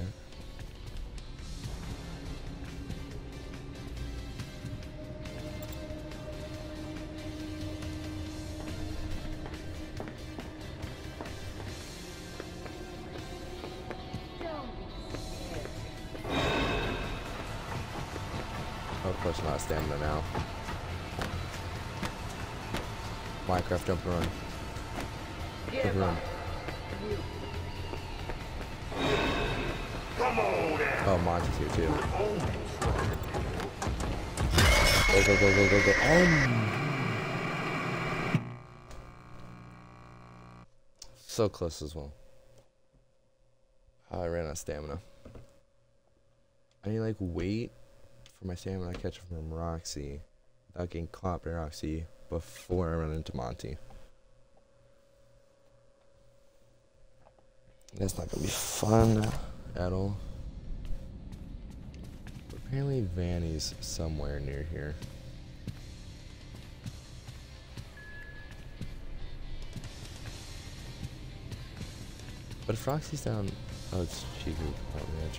Oh, of course not stamina now. Minecraft jump and run. Jump and run. Oh, Monty's here too. Go, go, go, go, go, go. Oh. So close as well. Oh, I ran out of stamina. I need like wait for my stamina I catch from Roxy without getting caught by Roxy before I run into Monty. That's not gonna be fun at all. Apparently Vanny's somewhere near here. But if Roxy's down, oh, it's Chica probably, that's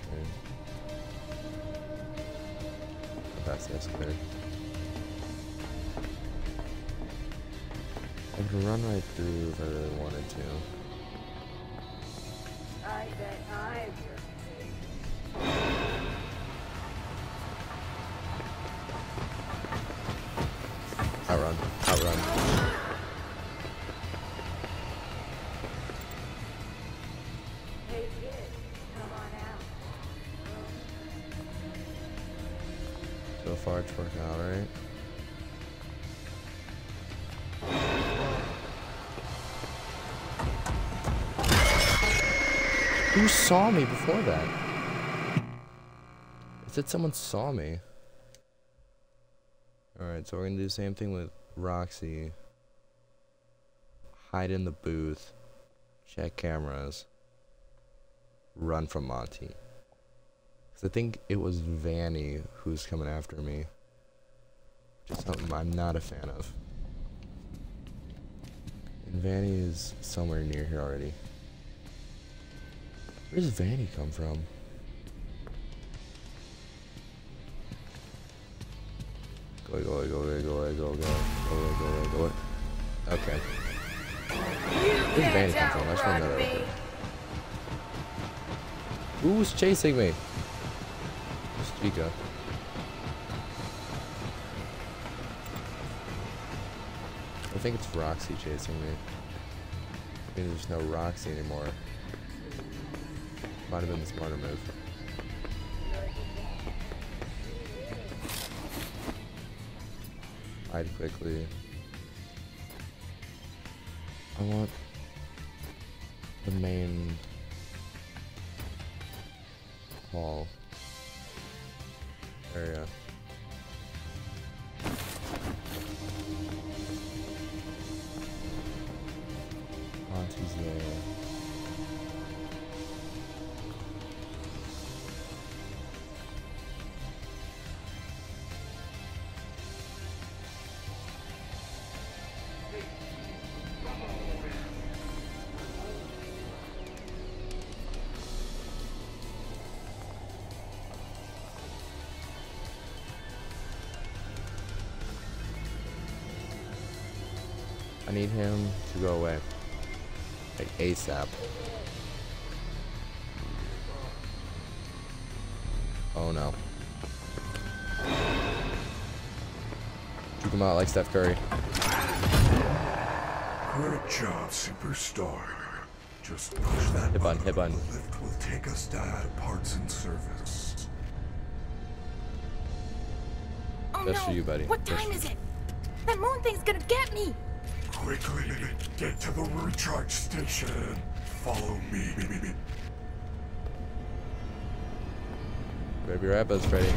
right. That's the escalator. I could run right through if I really wanted to. I bet I'm your Outrun, outrun. Hey kid, come on out. So far it's working out, right? Who saw me before that? It said someone saw me. Alright, so we're gonna do the same thing with Roxy. Hide in the booth. Check cameras. Run from Monty. Cause I think it was Vanny who's coming after me. Which is something I'm not a fan of. And Vanny is somewhere near here already. Where does Vanny come from? Go, go, go, go, go, go, go, go, go, go, go. Okay. Where's Vanny come from? I just want to know that real quick. Who's chasing me? It's Chica. I think it's Roxy chasing me. I mean, there's no Roxy anymore. Might have been the smarter move. Hide quickly. I want the main hall area. Auntie's there. I need him to go away, like ASAP. Oh no. Juke him out like Steph Curry. Great job, superstar. Just push that hit button. Hit button. The lift will take us down to parts and service. Oh, just no. For you, buddy. What just time is it? That moon thing's gonna get me. Quickly, get to the recharge station. Follow me. Grab your apples, Freddy.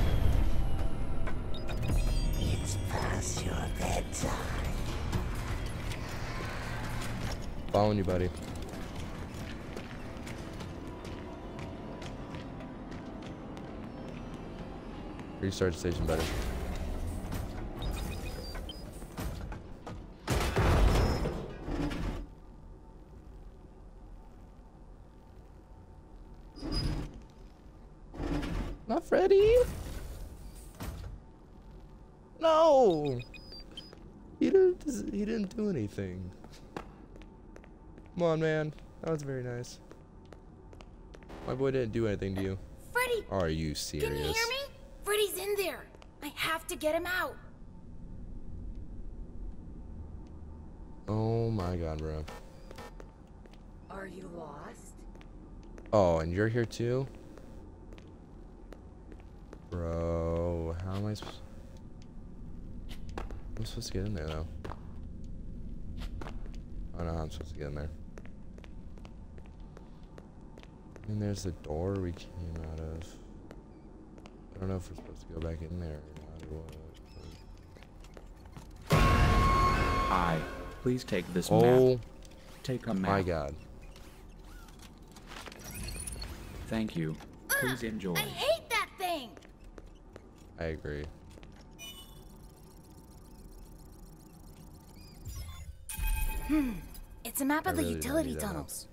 It's past your bedtime. Following you, buddy. Recharge station, buddy. Not Freddy. No. He didn't. He didn't do anything. Come on, man. That was very nice. My boy didn't do anything to you. Freddy. Are you serious? Can you hear me? Freddy's in there. I have to get him out. Oh my God, bro. Are you lost? Oh, and you're here too? Bro, how am I supposed to... I'm supposed to get in there, though. Oh, no, I'm supposed to get in there. And there's the door we came out of. I don't know if we're supposed to go back in there or not. I, please take this map. Oh, take a map. My God. Thank you. Please enjoy. I hate that thing. I agree. Hmm. It's a map of the utility tunnels.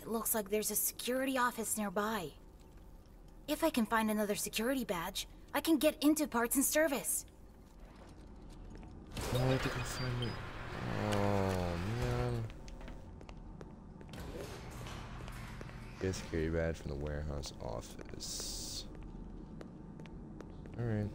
It looks like there's a security office nearby. If I can find another security badge, I can get into parts and service. Oh, I think I found it. Oh, man. Get a security badge from the warehouse office. Alright.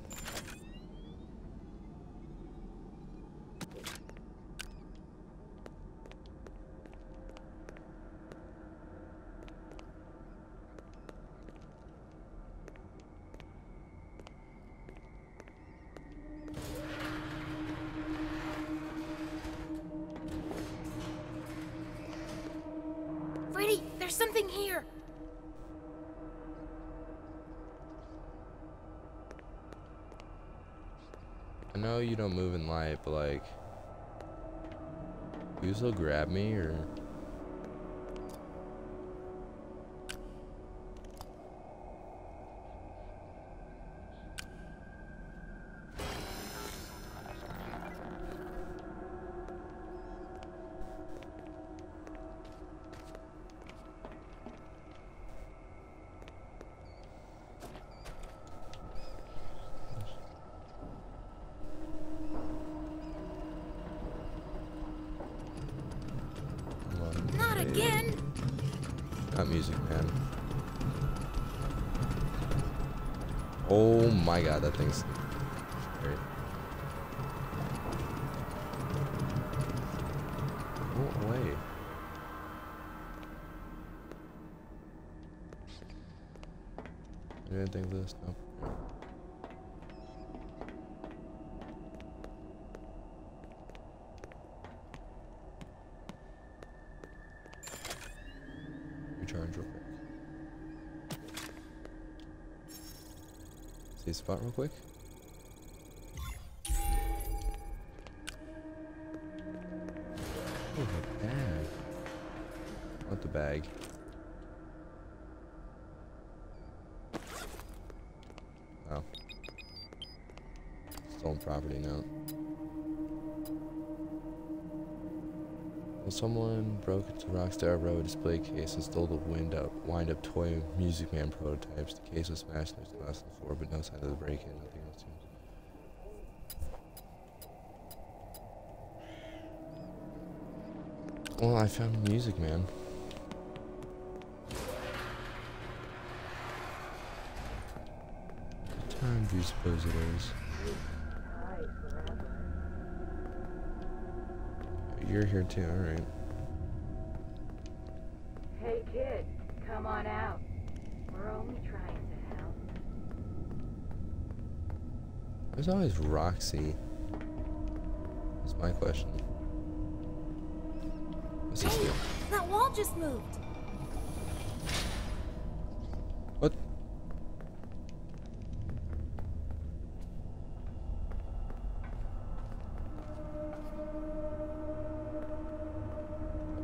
You don't move in light, but like, you still grab me or Music Man. Oh my God, that thing's scary. What way? Do anything for this? No. Spot real quick. Oh, the bag. What the bag? Oh. Stolen property note. Well, someone broke into Rockstar Row display case and stole the wind-up, wind-up toy Music Man prototypes. The case was smashed, there's a glass on the floor, but no sign of the break-in. Nothing else. Well, I found Music Man. What time do you suppose it is? You're here too, alright. Hey kid, come on out. We're only trying to help. There's always Roxy. That's my question. What's this here? That wall just moved. What?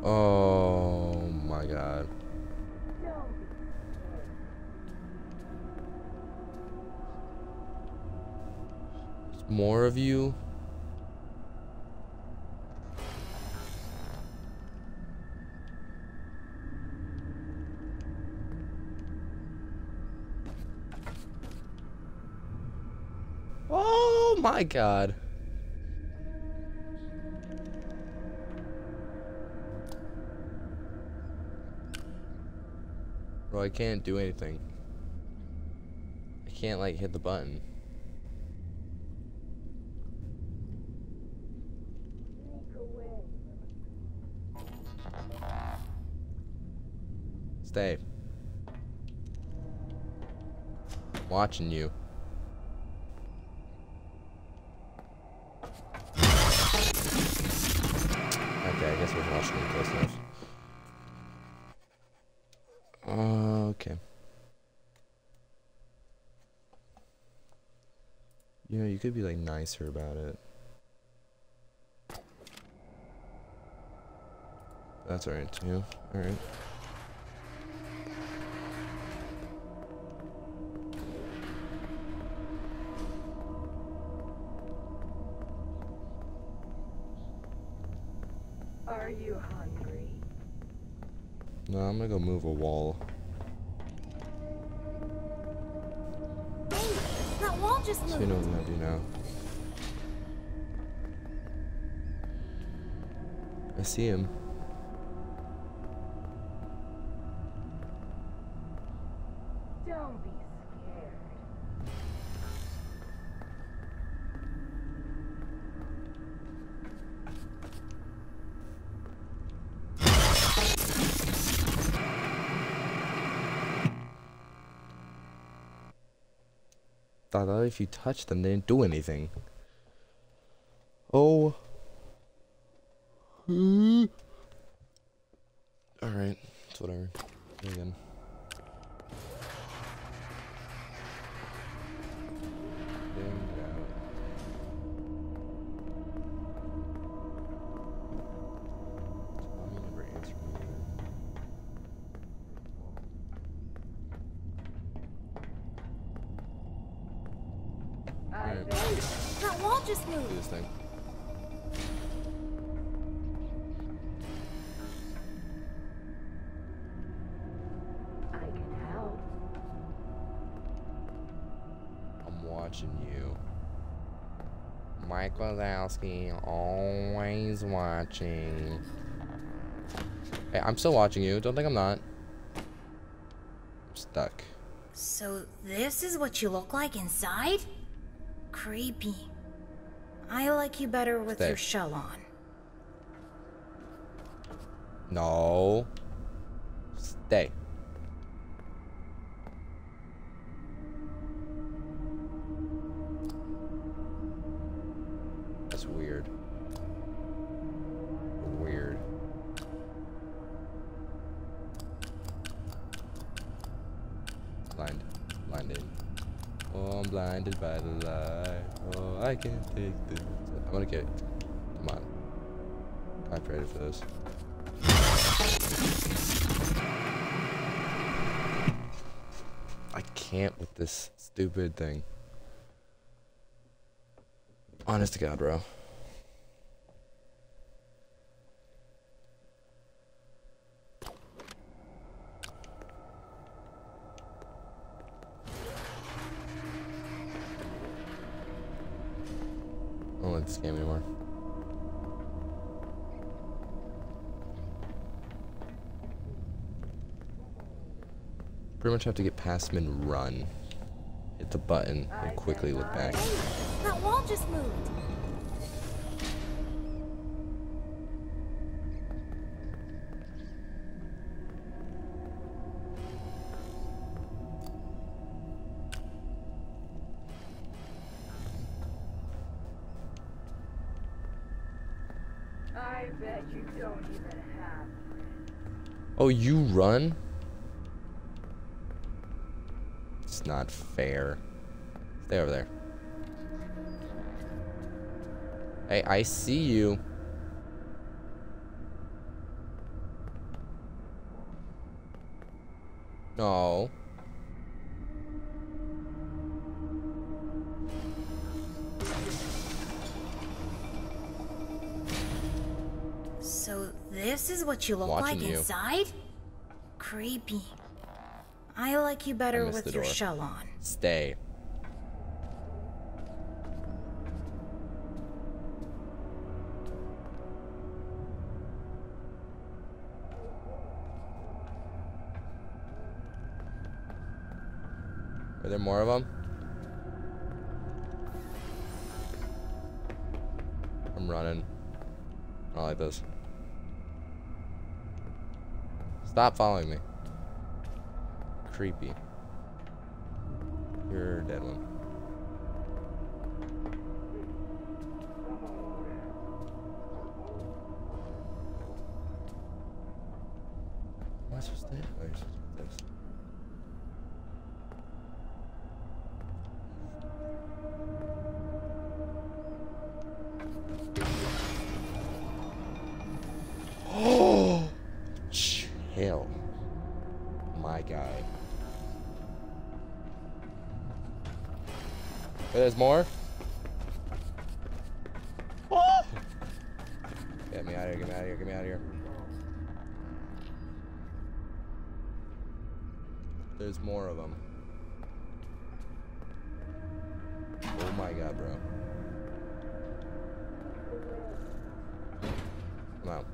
Oh my God. There's more of you. Oh my God. Bro, I can't do anything. I can't, like, hit the button. Stay. I'm watching you. Josh and Chris left. Okay. You know, you could be like nicer about it. That's alright too. Alright. Are you hungry? No, I'm gonna go move a wall. Just so you know what I do now. I see him. Don't be I thought if you touched them, they didn't do anything. Oh. Mm. Alright, it's whatever. Here again. Just move. Do this thing. I can help. I'm watching you. Mike Wazowski always watching. Hey, I'm still watching you. Don't think I'm not. I'm stuck. So this is what you look like inside? Creepy. I like you better with Stay. your shell on. No. Stay. That's weird. Weird. Blind. Blinded. Oh, I'm blinded by the light. Oh, I can't take this. I'm gonna get it. Come on. I prayed for this. I can't with this stupid thing. Honest to God, bro. This game anymore. Pretty much have to get past him and run. Hit the button and quickly look back. That wall just moved. Oh, you run? It's not fair. Stay over there. Hey, I see you. No. So this is what you look Watching like inside? You. Creepy. I like you better with your door. shell on. Stay. Are there more of them? I'm running. I like this. Stop following me. Creepy. You're a dead one. That's just it. I used to do this. Oh, chill, my guy. There's more. Oh! Get me out of here! Get me out of here! Get me out of here! There's more of them. Oh my god, bro. Come out.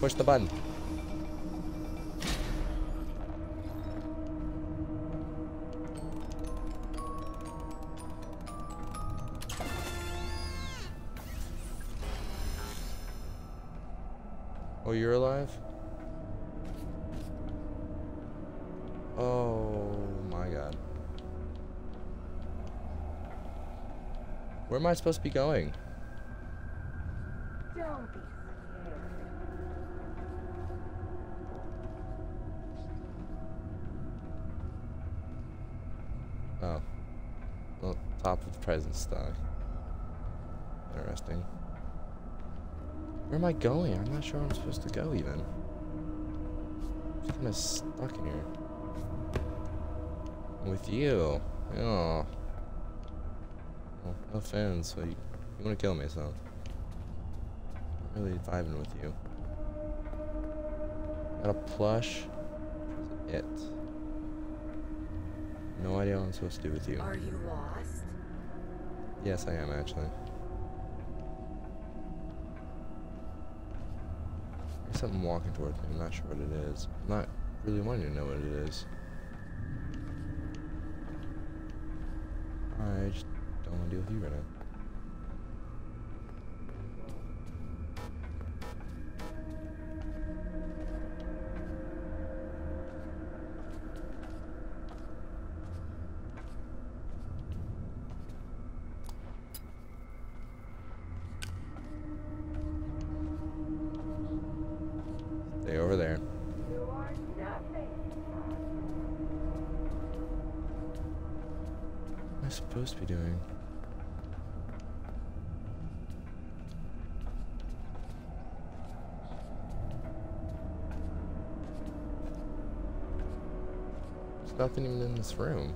Push the button. Oh, you're alive? Oh my god. Where am I supposed to be going? Don't be scared. Oh. Well, top of the present stock. Interesting. Where am I going? I'm not sure where I'm supposed to go, even. I'm kind of stuck in here. With you. Oh. Well, no offense, so you, you want to kill me, so. I'm really vibing with you. Got a plush. That's it. No idea what I'm supposed to do with you. Are you lost? Yes, I am, actually. Something walking towards me. I'm not sure what it is. I'm not really wanting to know what it is. I just don't want to deal with you right now. Over there. You are nothing. What am I supposed to be doing? There's nothing even in this room.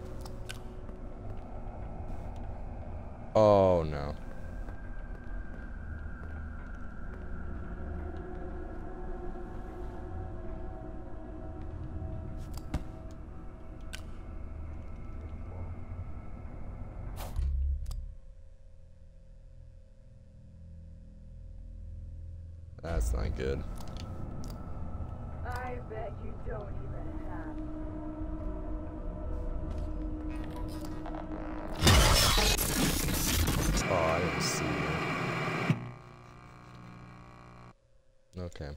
Oh no. That's not good. I bet you don't even have. Oh, I didn't see you. Okay.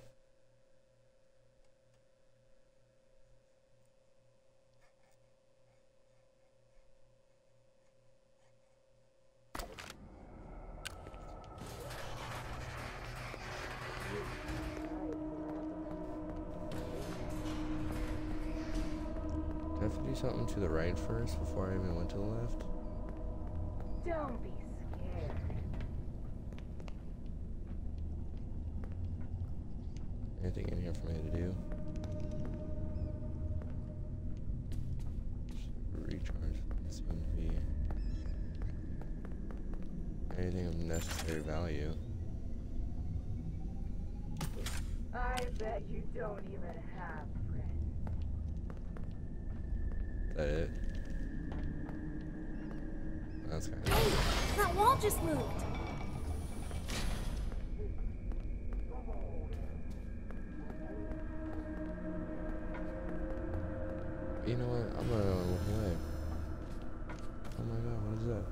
Something to the right first before I even went to the left. Don't be scared. Anything in here for me to do? Recharge S M V. Anything of necessary value. I bet you don't even have. Is that it? That's kind of. Hey, that wall just moved. You know what? I'm not gonna look away. Oh my god, what is that?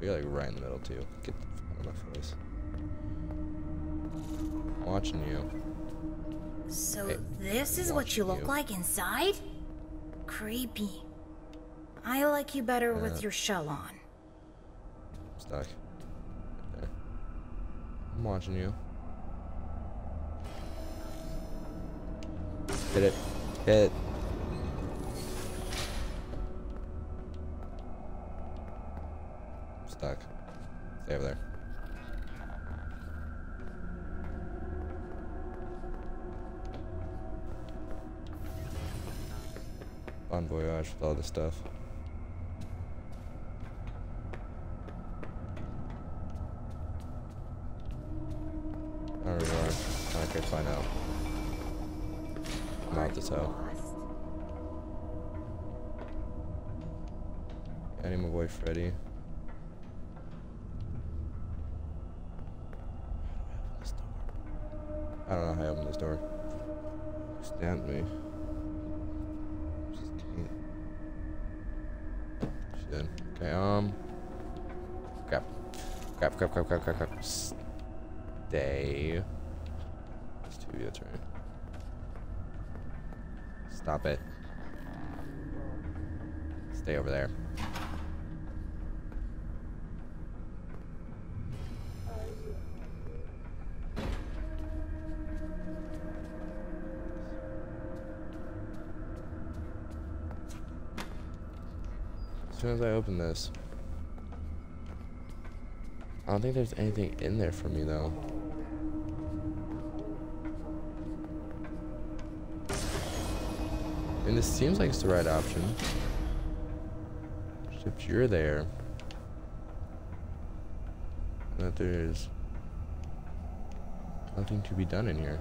We're like right in the middle too. Get the fuck out of my face. I'm watching you. So hey, this is what you look you. like inside? Creepy. I like you better uh, with your shell on. stuck. Right, I'm watching you. Hit it. Hit it. Stuck. Stay over there. Bon voyage with all this stuff. I don't really want to. I don't care to find out. I'm out this hell. I need my boy Freddy. I don't know how I opened this door. Stamped me. She did. Okay, um. Crap. Crap, crap, crap, crap, crap, crap. Stay. That's two of you, that's right. Stop it. Stay over there. As soon as I open this, I don't think there's anything in there for me though. And this seems like it's the right option. Except you're there. That there's nothing to be done in here.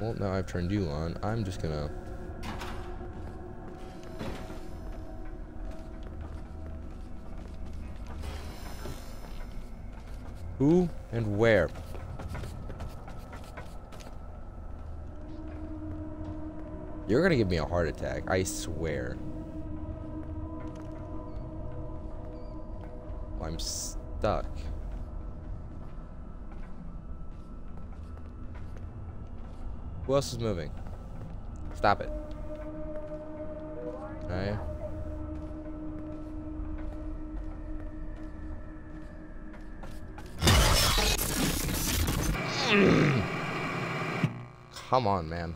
Well, now I've turned you on. I'm just gonna. Who and where? You're gonna give me a heart attack, I swear. Well, I'm stuck. Who else is moving? Stop it. Alright. Come on, man.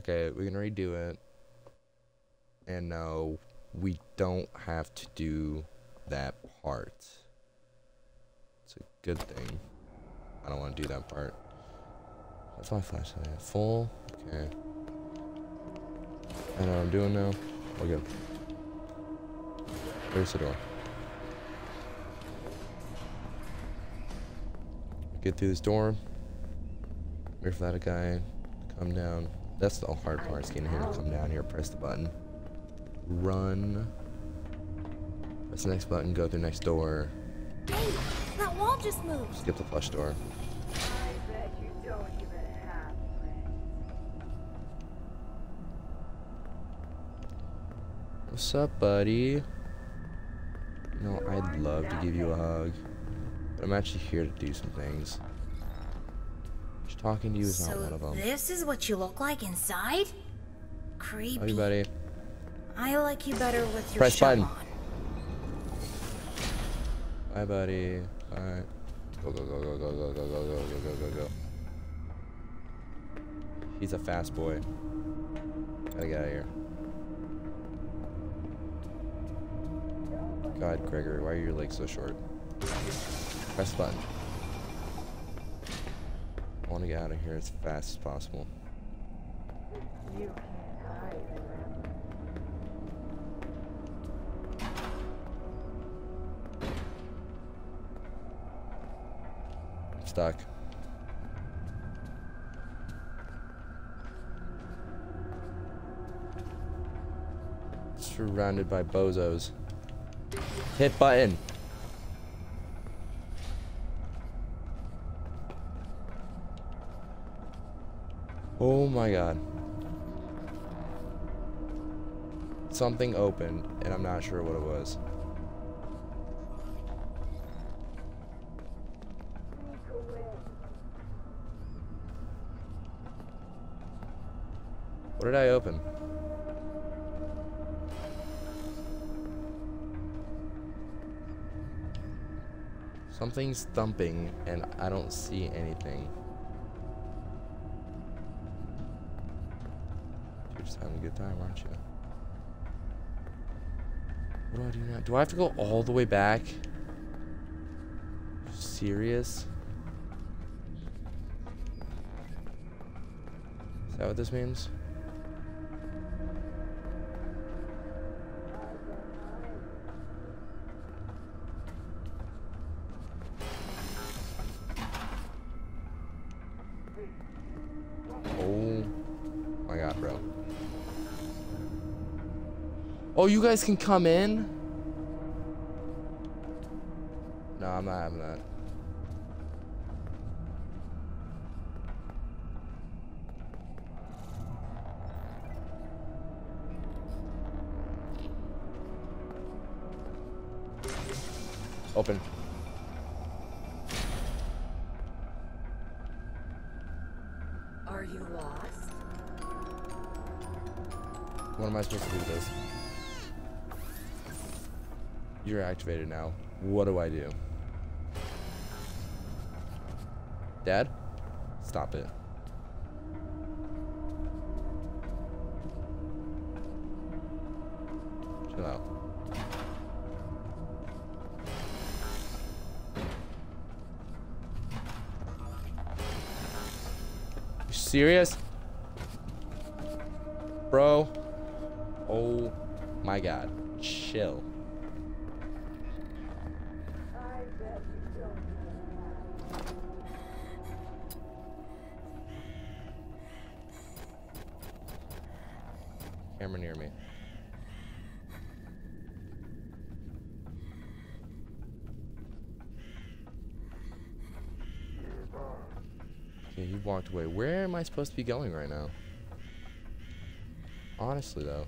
Okay, we can redo it. And no, we don't have to do that part. It's a good thing. I don't want to do that part. That's my flashlight. Full. Okay. I know what I'm doing now. We're good. Where's the door? Get through this door. Wait for that guy. Come down. That's the hard part. It's getting here. Come down here. Press the button. Run. Press the next button. Go through next door. Hey, that wall just moved. Skip the flush door. What's up, buddy? You know, I'd love to give you a hug, but I'm actually here to do some things. Just talking to you is not one of them. So this is what you look like inside? Creepy. Love you, buddy. I like you better with your shirt on. Press button. Bye, buddy. All right. Go, go, go, go, go, go, go, go, go, go, go, go. He's a fast boy. Gotta get out of here. God, Gregory, why are your legs so short? Press button. I want to get out of here as fast as possible. You can't hide. I'm stuck. Surrounded by bozos. Hit button. Oh my god. Something opened, and I'm not sure what it was. What did I open? Something's thumping, and I don't see anything. You're just having a good time, aren't you? What do I do now? Do I have to go all the way back? Are you serious? Is that what this means? Oh, you guys can come in? No, I'm not having that. Open. Are you lost? What am I supposed to do with this? You're activated now. What do I do? Dad? Stop it. Chill out. You serious? Bro. Oh my God. Chill. Camera near me. Okay, you walked away. Where am I supposed to be going right now? Honestly, though.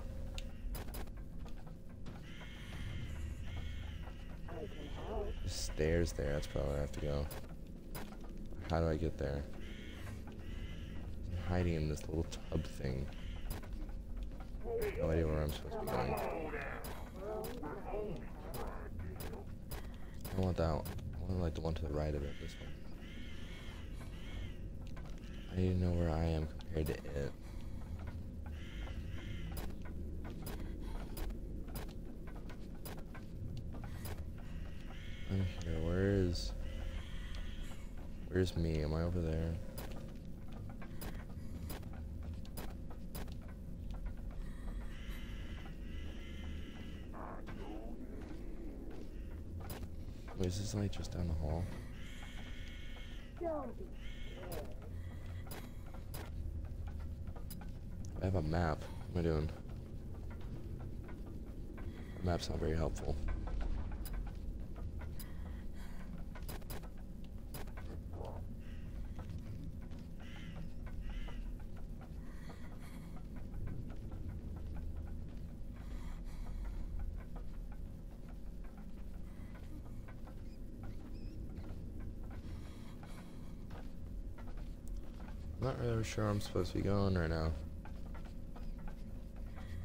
The stairs there. That's probably where I have to go. How do I get there? I'm hiding in this little tub thing. No idea where I'm supposed to be going. I don't want that one. I want like the one to the right of it, this one. I need to know where I am compared to it. I'm here. Where is... Where's me? Am I over there? Wait, is this light just down the hall? I have a map. What am I doing? The map's not very helpful. Sure, I'm supposed to be going right now.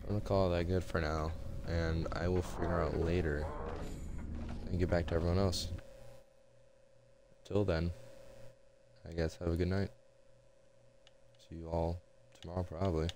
I'm gonna call that good for now, and I will figure out later and get back to everyone else. Till then, I guess have a good night. See you all tomorrow, probably.